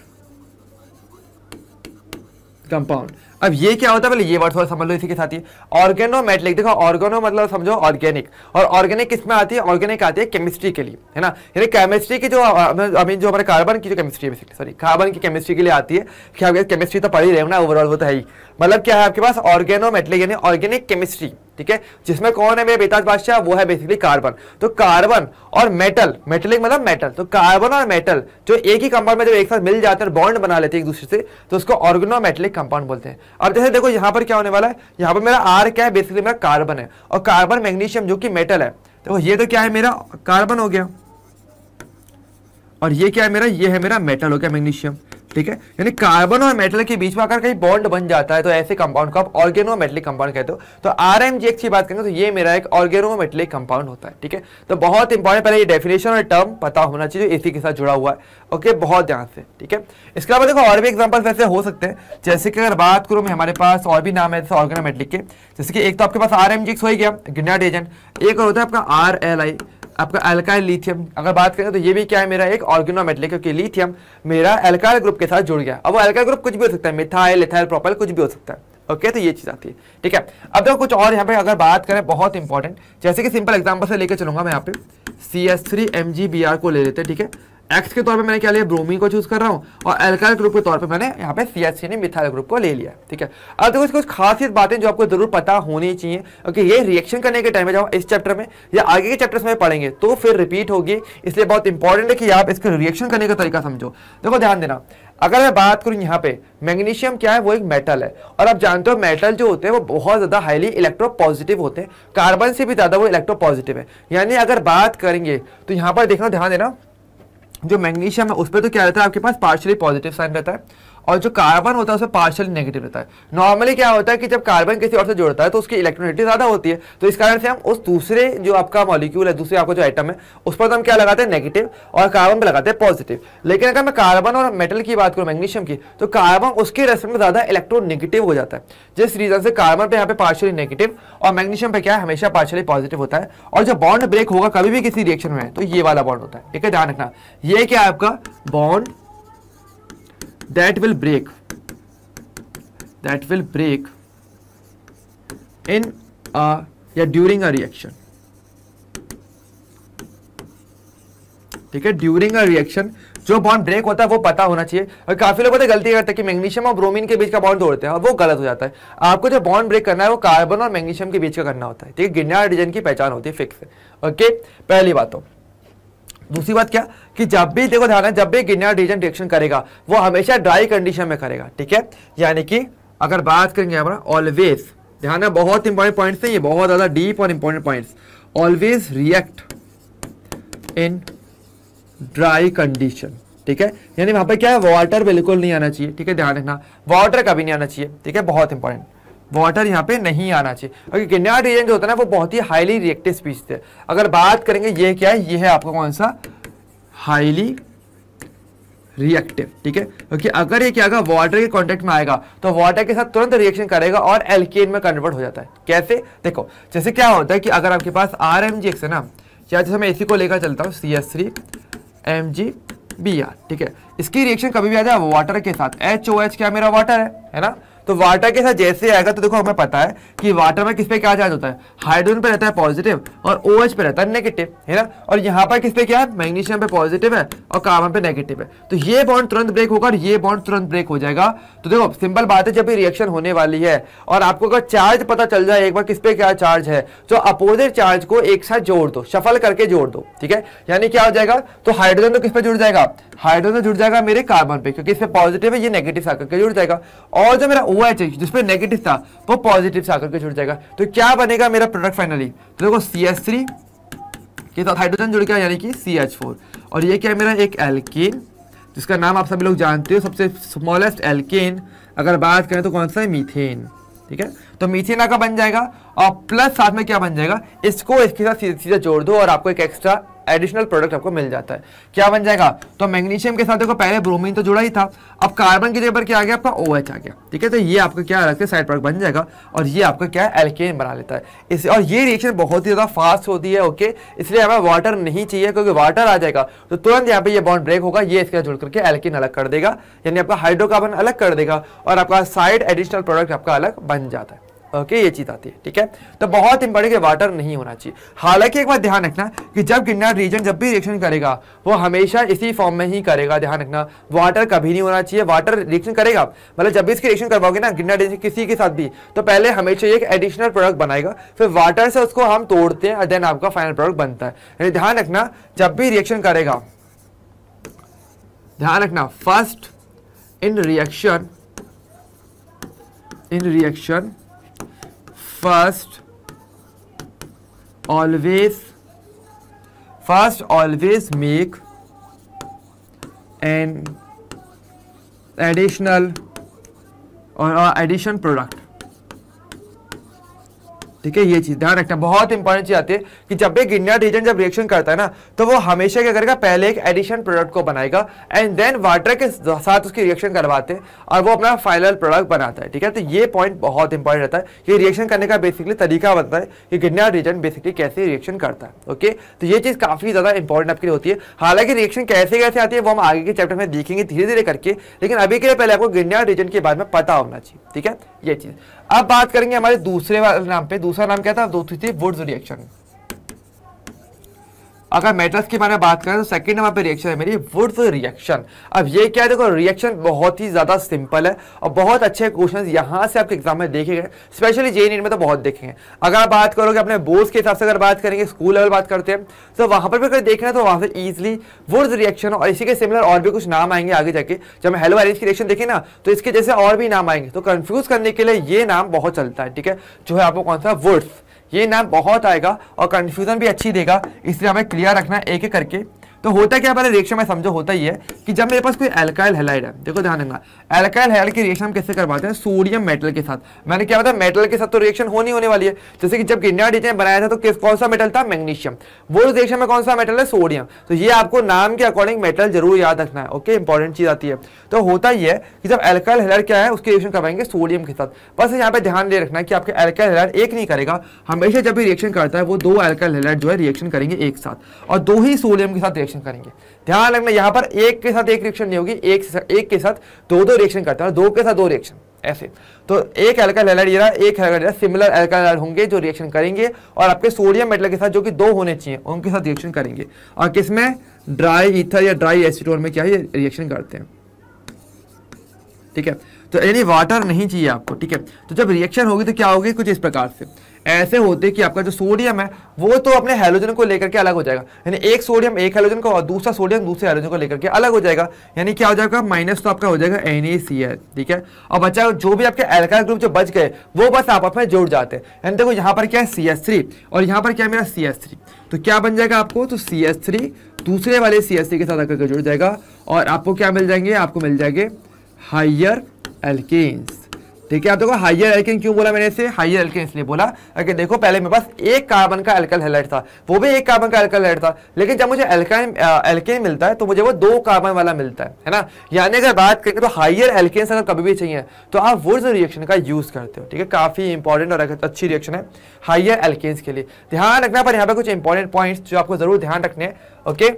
compound. अब ये क्या होता है, पहले ये वर्ड थोड़ा समझ लो इसी के साथ ही। ऑर्गेनोमेटेलिक, देखो ऑर्गेनो मतलब समझो ऑर्गेनिक, और ऑर्गेनिक किसमें आती है? ऑर्गेनिक आती है केमिस्ट्री के लिए, है ना, यानी केमिस्ट्री की जो हमारे कार्बन की जो केमिस्ट्री है, सॉरी कार्बन की केमिस्ट्री के लिए आती है। क्या आपके केमिस्ट्री तो पढ़ ही रहे हो ना, ओवरऑल वो तो है ही, मतलब क्या है आपके पास ऑर्गेनोमेटेलिक यानी ऑर्गेनिक केमिस्ट्री। ठीक है, जिसमें कौन है मेरे बेताज बादशाह? वो है बेसिकली कार्बन। तो कार्बन और मेटल, मेटेलिक मतलब मेटल, तो कार्बन और मेटल जो एक ही कंपाउंड में जब एक साथ मिल जाते हैं, बॉन्ड बना लेते हैं एक दूसरे से, तो उसको ऑर्गेनोमेटेलिक कंपाउंड बोलते हैं। अब जैसे देखो यहाँ पर क्या होने वाला है, यहाँ पर मेरा आर क्या है? बेसिकली मेरा कार्बन है, और कार्बन मैग्नीशियम जो कि मेटल है, देखो ये तो क्या है मेरा? कार्बन हो गया, और ये क्या है मेरा? ये है मेरा मेटल हो गया, मैग्नीशियम। ठीक है, यानी कार्बन और मेटल के बीच में अगर कहीं बॉन्ड बन जाता है तो ऐसे कंपाउंड को आप ऑर्गेनोमेटेलिक कंपाउंड कहते हो। तो RMgx की बात करें तो ये मेरा एक ऑर्गेनोमेटेलिक कंपाउंड होता है। ठीक है, तो बहुत इंपॉर्टेंट, पहले ये डेफिनेशन और टर्म पता होना चाहिए जो इसी के साथ जुड़ा हुआ है। ओके, बहुत ध्यान से। ठीक है, इसके अलावा देखो और भी एग्जाम्पल्स ऐसे हो सकते हैं, जैसे कि अगर बात करूँ मैं, हमारे पास और भी नाम है जैसे ऑर्गेनोमेटेलिक के, जैसे कि एक तो आपके पास RMgx हो ही गया, ग्रिनयार्ड रिएजेंट, एक होता है आपका RLi, आपका एल्काइल लिथियम। अगर बात करें तो ये भी क्या है मेरा? एक ऑर्गेनोमेटेलिक, क्योंकि लिथियम मेरा एल्काइल ग्रुप के साथ जुड़ गया। अब वो एल्काइल ग्रुप कुछ भी हो सकता है, मिथाइल, इथाइल, प्रोपाइल, कुछ भी हो सकता है। ओके, तो ये चीज़ आती है। ठीक है, अब देखो कुछ और यहाँ पे अगर बात करें बहुत इंपॉर्टेंट, जैसे कि सिंपल एग्जाम्पल से लेकर चलूंगा मैं, यहाँ पे CH3MgBr को ले लेते हैं। ठीक है, एक्स के तौर पे मैंने क्या लिया? ब्रोमीन को चूज कर रहा हूँ, और एल्काइल ग्रुप के तौर पे मैंने यहाँ पे CH3 ने मिथाइल ग्रुप को ले लिया। ठीक है, अब देखो कुछ खासियत बातें जो आपको जरूर पता होनी चाहिए। ओके, ये रिएक्शन करने के टाइम में, जब इस चैप्टर में या आगे के चैप्टर्स में पढ़ेंगे तो फिर रिपीट होगी, इसलिए बहुत इंपॉर्टेंट है कि आप इसका रिएक्शन करने का तरीका समझो। देखो ध्यान देना, अगर मैं बात करूँ यहाँ पे, मैग्नीशियम क्या है? वो एक मेटल है, और आप जानते हो मेटल जो होते हैं वो बहुत ज़्यादा हाईली इलेक्ट्रोपॉजिटिव होते हैं, कार्बन से भी ज़्यादा वो इलेक्ट्रोपॉजिटिव है। यानी अगर बात करेंगे तो यहाँ पर देखना, ध्यान देना, जो मैग्नीशियम है उस पर तो क्या रहता है आपके पास? पार्शियली पॉजिटिव साइन रहता है, और जो कार्बन होता है उसमें पार्शियल नेगेटिव रहता है। नॉर्मली क्या होता है कि जब कार्बन किसी और से जुड़ता है तो उसकी इलेक्ट्रोनेगेटिविटी ज्यादा होती है, तो इस कारण से हम उस दूसरे जो आपका मॉलिक्यूल है, दूसरे आपका जो आइटम है, उस पर तो हम क्या लगाते हैं नेगेटिव और कार्बन पर लगाते हैं पॉजिटिव। लेकिन अगर मैं कार्बन और मेटल की बात करूँ मैग्नीशियम की, तो कार्बन उसके रेस्पेक्ट में ज्यादा इलेक्ट्रोनेगेटिव हो जाता है, जिस रीजन से कार्बन पर यहाँ पे पार्शियली नेगेटिव और मैग्नीशियम पर क्या है हमेशा पार्शियली पॉजिटिव होता है। और जब बॉन्ड ब्रेक होगा कभी भी किसी रिएक्शन में तो ये वाला बॉन्ड होता है, ठीक है, ध्यान रखना। ये क्या है आपका bond that will break in a या during a reaction, ठीक है, during a reaction जो बॉन्ड ब्रेक होता है वो पता होना चाहिए। और काफी लोग पता गलती करते हैं कि मैग्नीशियम और ब्रोमीन के बीच का बॉन्ड तोड़ते हैं और वो गलत हो जाता है। आपको जो बॉन्ड ब्रेक करना है वो कार्बन और मैग्नीशियम के बीच का करना होता है, ठीक है, गिरना डिजन की पहचान होती है फिक्स है, ओके, पहली बात। तो दूसरी बात क्या कि जब भी देखो ध्यान है, जब भी गिनार डिजन रिएक्शन करेगा वो हमेशा ड्राई कंडीशन में करेगा, ठीक है, यानी कि अगर बात करेंगे हमारा ऑलवेज ध्यान है, बहुत इंपॉर्टेंट पॉइंट्स है ये, बहुत ज्यादा डीप और important points. Always react in dry condition, ठीक है, यानी वहां पर क्या है वाटर बिल्कुल नहीं आना चाहिए, ठीक है, ध्यान रखना, वाटर कभी नहीं आना चाहिए, ठीक है, बहुत इंपॉर्टेंट, वाटर यहाँ पे नहीं आना चाहिए। क्योंकि गिनार रिएजेंट जो होता है ना वो बहुत ही हाईली रिएक्टिव स्पीशीज थे। अगर बात करेंगे ये क्या है, ये है आपका कौन सा हाईली रिएक्टिव, ठीक है, क्योंकि अगर ये क्या होगा वाटर के कांटेक्ट में आएगा तो वाटर के साथ तुरंत रिएक्शन करेगा और एल्केन में कन्वर्ट हो जाता है। कैसे देखो, जैसे क्या होता है कि अगर आपके पास RMGX है ना, या जैसे मैं इसी को लेकर चलता हूँ CH3MgBr, ठीक है, इसकी रिएक्शन कभी भी आ जाए वाटर के साथ। HOH क्या मेरा वाटर है ना, तो वाटर के साथ जैसे आएगा तो देखो हमें पता है कि वाटर में किस पे क्या चार्ज होता है, हाइड्रोजन पे रहता है पॉजिटिव और OH पे रहता है नेगेटिव, है ना, और यहाँ पर किस पे क्या है मैग्नीशियम पे पॉजिटिव है और कार्बन पे नेगेटिव है। तो ये बॉन्ड तुरंत ब्रेक होगा और ये बॉन्ड तुरंत ब्रेक हो जाएगा। तो देखो सिंपल बात है, जब ये रिएक्शन होने वाली है और आपको अगर चार्ज पता चल जाए एक बार किस पे क्या चार्ज है, तो अपोजिट चार्ज को एक साथ जोड़ दो, शफल करके जोड़ दो, ठीक है, यानी क्या हो जाएगा, तो हाइड्रोजन तो किस पे जुड़ जाएगा, हाइड्रोजन जुड़ जाएगा मेरे कार्बन पे, क्योंकि इस पे पॉजिटिव है, ये नेगेटिव आकर के जुड़ जाएगा, और जो मेरा OH जिसपे नेगेटिव था वो पॉजिटिव से आकर के जुड़ जाएगा। तो क्या बनेगा मेरा प्रोडक्ट फाइनली, तो देखो CH3 के साथ हाइड्रोजन जुड़ गया यानी कि CH4, और ये क्या है मेरा एक एल्केन जिसका नाम आप सभी लोग जानते हो, सबसे स्मॉलेस्ट एल्केन अगर बात करें तो कौन सा है मीथेन, ठीक है, तो मीथेन का बन जाएगा और प्लस साथ में क्या बन जाएगा, इसको इसके साथ सीधा जोड़ दो और आपको एक एक्स्ट्रा एडिशनल प्रोडक्ट आपको मिल जाता है। क्या बन जाएगा, तो मैग्नीशियम के साथ देखो पहले ब्रोमीन तो जुड़ा ही था, अब कार्बन की जगह पर क्या आ गया आपका OH आ गया, ठीक है, तो ये आपका क्या अलग से साइड प्रोडक्ट बन जाएगा और ये आपका क्या है एल्केन बना लेता है इस। और ये रिएक्शन बहुत ही ज़्यादा फास्ट होती है, ओके, इसलिए हमें वाटर नहीं चाहिए, क्योंकि वाटर आ जाएगा तो तुरंत यहाँ पे ये बॉन्ड ब्रेक होगा, ये इसके जुड़ करके एल्केन अलग कर देगा, यानी आपका हाइड्रोकार्बन अलग कर देगा और आपका साइड एडिशनल प्रोडक्ट आपका अलग बन जाता है, ओके, ये चीज आती है, ठीक है। तो बहुत इंपॉर्टेंट है वाटर नहीं होना चाहिए। हालांकि एक बात ध्यान रखना कि जब गिनार रीजन जब भी रिएक्शन करेगा वो हमेशा इसी फॉर्म में ही करेगा, ध्यान रखना, वाटर कभी नहीं होना चाहिए। वाटर रिएक्शन करेगा मतलब जब भी इसकी रिएक्शन करवाओगे ना गिनार रीजन किसी के साथ भी, तो पहले हमेशा एक एडिशनल प्रोडक्ट बनाएगा, फिर वाटर से उसको हम तोड़ते हैं, देन आपका फाइनल प्रोडक्ट बनता है। यानी ध्यान रखना जब भी रिएक्शन करेगा, ध्यान रखना first in reaction first always make an additional or addition product, ठीक है, ये चीज ध्यान रखना, बहुत इंपॉर्टेंट चीज आती है कि जब भी गिनार रीजन जब रिएक्शन करता है ना तो वो हमेशा क्या करेगा, पहले एक एडिशन प्रोडक्ट को बनाएगा एंड देन वाटर के साथ उसकी रिएक्शन करवाते हैं और वो अपना फाइनल प्रोडक्ट बनाता है, ठीक है। तो ये पॉइंट बहुत इंपॉर्टेंट रहता है, ये रिएक्शन करने का बेसिकली तरीका बनता है कि गिनार रीजन बेसिकली कैसे रिएक्शन करता है, ओके। तो ये चीज काफी ज्यादा इंपॉर्टेंट आपके लिए होती है। हालांकि रिएक्शन कैसे कैसे आती है वो हम आगे के चैप्टर में देखेंगे धीरे धीरे करके, लेकिन अभी के लिए पहले आपको गिनार रीजन के बारे में पता होना चाहिए, ठीक है, ये चीज। अब बात करेंगे हमारे दूसरे नाम पे, दूसरा नाम क्या था, दूसरी थी वुड्स रिएक्शन। अगर मेटल्स के बारे में बात करें तो सेकंड नंबर पे रिएक्शन है मेरी वुड्स रिएक्शन। अब ये क्या है, देखो रिएक्शन बहुत ही ज्यादा सिंपल है और बहुत अच्छे क्वेश्चंस यहाँ से आपके एग्जाम में देखे गए, स्पेशली JEE नीट में तो बहुत देखेंगे। अगर आप बात करोगे अपने बोर्ड्स के हिसाब से, अगर बात करेंगे स्कूल लेवल बात करते हैं तो वहाँ पर भी अगर देखना है तो वहाँ से ईजिली वुड्स रिएक्शन और इसी के सिमिलर और भी कुछ नाम आएंगे आगे जाके। जब हम हेलोएरेंस की रिएक्शन देखें ना तो इसके जैसे और भी नाम आएंगे, तो कन्फ्यूज करने के लिए ये नाम बहुत चलता है, ठीक है, जो है आपको कौन सा वुड्स, ये नाम बहुत आएगा और कंफ्यूजन भी अच्छी देगा, इसलिए हमें क्लियर रखना एक एक करके। तो होता क्या हमारे रिएक्शन में समझो, होता ये है कि जब मेरे पास कोई अल्काइल हैलाइड है, देखो ध्यान रखना अल्काइल हैलाइड की रिएक्शन हम कैसे करवाते हैं सोडियम मेटल के साथ। मैंने क्या बताया मेटल के साथ तो रिएक्शन होनी होने वाली है, जैसे कि जब इंडिया डिटेन बनाया था तो कौन सा मेटल था मैग्नीशियम, वो रिएक्शन में कौन सा मेटल है सोडियम। तो ये आपको नाम के अकॉर्डिंग मेटल जरूर याद रखना है, ओके इंपॉर्टेंट चीज आती है। तो होता ये है कि जब अल्काइल हैलाइड क्या है उसकी रिएक्शन करवाएंगे सोडियम के साथ। बस यहाँ पे ध्यान दे रखना है कि आपके अल्काइल हैलाइड एक नहीं करेगा, हमेशा जब भी रिएक्शन करता है वो दो अल्काइल हैलाइड जो है रिएक्शन करेंगे एक साथ और दो ही सोडियम के साथ रिएक्शन करेंगे। ध्यान रखना यहाँ पर एक के साथ एक रिएक्शन नहीं होगी, एक के साथ दो दो रिएक्शन करता है, दो के साथ दो रिएक्शन ऐसे। तो एक अल्काइल हैलाइड ये रहा, एक हैलाइड ये रहा, सिमिलर अल्काइल हैलाइड होंगे जो रिएक्शन करेंगे और आपके सोडियम मेटल के साथ जो कि दो होने चाहिए उनके साथ रिएक्शन करेंगे। और किसमें ड्राई ईथर या ड्राई एसीटोन में क्या है रिएक्शन करते हैं, ठीक है। तो यानी वाटर नहीं चाहिए आपको, ठीक है। तो जब रिएक्शन होगी तो क्या होगी कुछ इस प्रकार से ऐसे होते कि आपका जो सोडियम है वो तो अपने हेलोजन को लेकर के अलग हो जाएगा, यानी एक सोडियम एक हेलोजन को और दूसरा सोडियम दूसरे हेलोजन को लेकर के अलग हो जाएगा, यानी क्या हो जाएगा माइनस तो आपका हो जाएगा NaCl, ठीक है। और बच्चा जो भी आपके अल्काइल ग्रुप जो बच गए वो बस आपस में जुड़ जाते हैं, यानी देखो यहाँ पर क्या है CH3 और यहाँ पर क्या है मेरा CH3, तो क्या बन जाएगा आपको तो CH3 दूसरे वाले CH3 के साथ आकर जुड़ जाएगा और आपको क्या मिल जाएंगे, आपको मिल जाएंगे हाइयर एल्केन्स, ठीक है। आप देखो हाइयर एल्केन क्यों बोला मैंने इसे, हाइयर एल्केन इसलिए बोला अगर देखो पहले मेरे पास एक कार्बन का अल्काइल हैलाइड था, वो भी एक कार्बन का अल्काइल हैलाइड था, लेकिन जब मुझे एल्केन मिलता है तो मुझे वो दो कार्बन वाला मिलता है ना। यानी अगर बात करें तो हाइयर एल्केन्स अगर कभी भी चाहिए तो आप वुड्स रिएक्शन का यूज करते हो, ठीक है। काफी इंपॉर्टेंट और अच्छी रिएक्शन है हाइयर एल्केन्स के लिए। ध्यान रखना पर यहाँ पे कुछ इंपॉर्टेंट पॉइंट्स जो आपको जरूर ध्यान रखने हैं, ओके।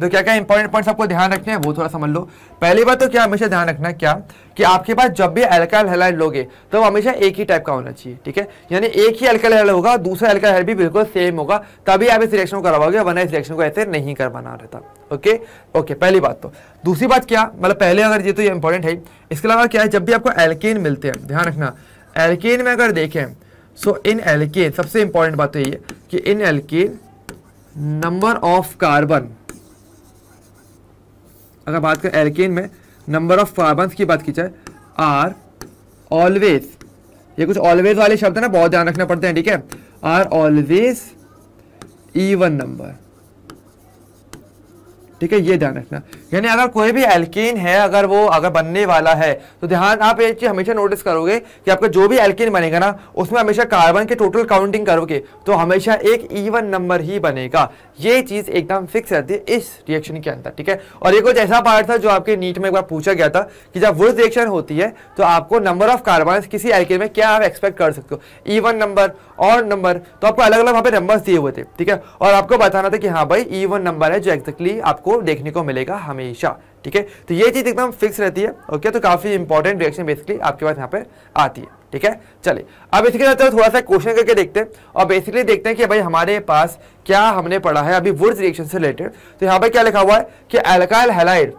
तो क्या क्या इंपॉर्टेंट पॉइंट्स आपको ध्यान रखने हैं वो थोड़ा समझ लो। पहली बात तो क्या हमेशा ध्यान रखना क्या कि आपके पास जब भी अल्काइल हैलाइड लोगे तो हमेशा एक ही टाइप का होना चाहिए, ठीक है। यानी एक ही अल्काइल हैलाइड होगा, दूसरा अल्काइल हैलाइड भी बिल्कुल सेम होगा, तभी आप इस रिएक्शन को करवाओगे, वरना इस रिएक्शन को ऐसे नहीं करवाना रहता, ओके ओके। पहली बात तो दूसरी बात क्या मतलब पहले अगर ये तो ये इंपॉर्टेंट है, इसके अलावा क्या है जब भी आपको एल्केन मिलते हैं ध्यान रखना एल्केन में अगर देखें सो इन एल्केन सबसे इंपॉर्टेंट बात तो यही है कि in alkane number of carbon अगर बात करें एल्केन में नंबर ऑफ कार्बन्स की बात की जाए आर ऑलवेज, ये कुछ ऑलवेज वाले शब्द है ना बहुत ध्यान रखना पड़ते हैं, ठीक है। आर ऑलवेज इवन नंबर, ठीक है, ये ध्यान रखना। यानी अगर कोई भी एल्केन है अगर वो अगर बनने वाला है तो ध्यान आप ये चीज हमेशा नोटिस करोगे कि आपका जो भी एल्केन बनेगा ना उसमें हमेशा कार्बन के टोटल काउंटिंग करोगे तो हमेशा एक इवन नंबर ही बनेगा, ये चीज एकदम फिक्स रहती है इस रिएक्शन के अंदर, ठीक है। और ये कुछ ऐसा पार्ट था जो आपके नीट में एक बार पूछा गया था कि जब वुड्स रिएक्शन होती है तो आपको नंबर ऑफ कार्बन किसी एल्केन में क्या आप एक्सपेक्ट कर सकते हो, इवन नंबर और नंबर, तो आपको अलग अलग वहाँ पे नंबर्स दिए हुए थे, ठीक है। और आपको बताना था कि हाँ भाई इवन नंबर है जो एक्जैक्टली आपको देखने को मिलेगा हमेशा, ठीक है। तो ये चीज एकदम फिक्स रहती है, ओके। तो काफी इंपॉर्टेंट रिएक्शन बेसिकली आपके पास यहाँ पे आती है, ठीक है। चलिए अब इसके साथ थोड़ा सा क्वेश्चन करके देखते हैं और बेसिकली देखते हैं कि भाई हमारे पास क्या हमने पढ़ा है अभी वुड्स रिएक्शन से रिलेटेड। तो यहाँ पे क्या लिखा हुआ है कि alkyl halide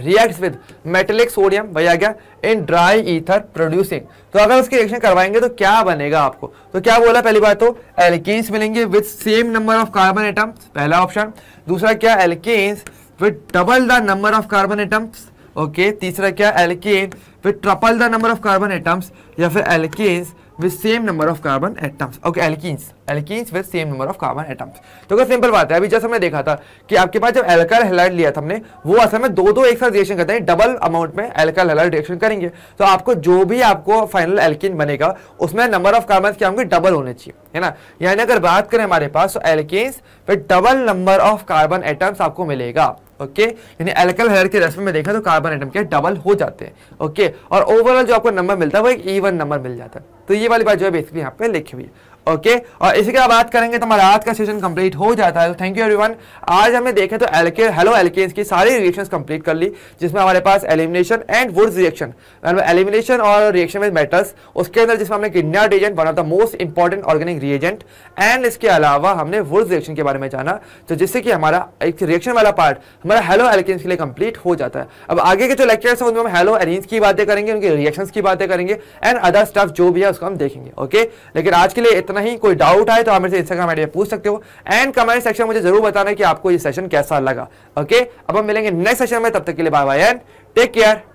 reacts with metallic sodium वही आ गया इन ड्राई ईथर प्रोड्यूसिंग, तो अगर उसकी रिएक्शन करवाएंगे तो क्या बनेगा आपको, तो क्या बोला पहली बात तो एल्केन्स मिलेंगे with same number of carbon atoms, पहला ऑप्शन। दूसरा क्या alkanes with double the number of carbon atoms, okay. तीसरा क्या alkane with triple the number of carbon atoms या फिर alkanes with same number of carbon atoms, okay. Alkenes with same number of carbon atoms. तो क्या simple बात है, अभी जैसे हमने देखा था कि आपके पास जब अल्काइल हैलाइड लिया था हमने वो असल में दो दो एक साथ रिएक्शन करते हैं, डबल अमाउंट में अल्काइल हैलाइड रिएक्शन करेंगे तो आपको जो भी आपको फाइनल एल्कीन बनेगा उसमें नंबर ऑफ कार्बन क्या होंगे डबल होने चाहिए, है ना। यानी अगर बात करें हमारे पास तो alkanes with double number of carbon atoms आपको मिलेगा, ओके। यानी अल्काइल हैलाइड के रेस्पेक्ट में देखा तो कार्बन एटम के डबल हो जाते हैं, ओके। और ओवरऑल जो आपको नंबर मिलता है वो एक इवन नंबर मिल जाता है, तो ये वाली बात जो है बेसिकली यहाँ पे लिखी हुई है, ओके। और इसी के बाद बात करेंगे तो हमारा आज का सेशन कंप्लीट हो जाता है। तो थैंक यू एवरीवन, आज हमने देखे तो हेलो एल्केन्स की सारी रिएक्शंस कंप्लीट कर ली जिसमें हमारे पास elimination and Wurtz reaction, elimination और रिएक्शन विद मेटल्स, उसके अंदर जिसमें हमने किन्या reagent one of the most important organic reagent, and इसके अलावा हमने वुड्स रिएक्शन के बारे में जाना, तो जिससे कि हमारा एक रिएक्शन वाला पार्ट हमारा हेलो एल्केन्स के लिए कंप्लीट हो जाता है। अब आगे के जो लेक्चर्स हैं उनमें हम हेलोएरीन्स की बातें करेंगे, उनके रिएक्शंस की बातें करेंगे एंड अदर स्टफ जो भी है उसको हम देखेंगे, ओके। लेकिन आज के लिए इतना ही, कोई डाउट आए तो आप मेरे से इंस्टाग्राम आईडी पे पूछ सकते हो एंड कमेंट सेक्शन मुझे जरूर बताना कि आपको ये सेशन कैसा लगा, ओके। अब हम मिलेंगे नेक्स्ट सेशन में, तब तक के लिए bye bye and take care.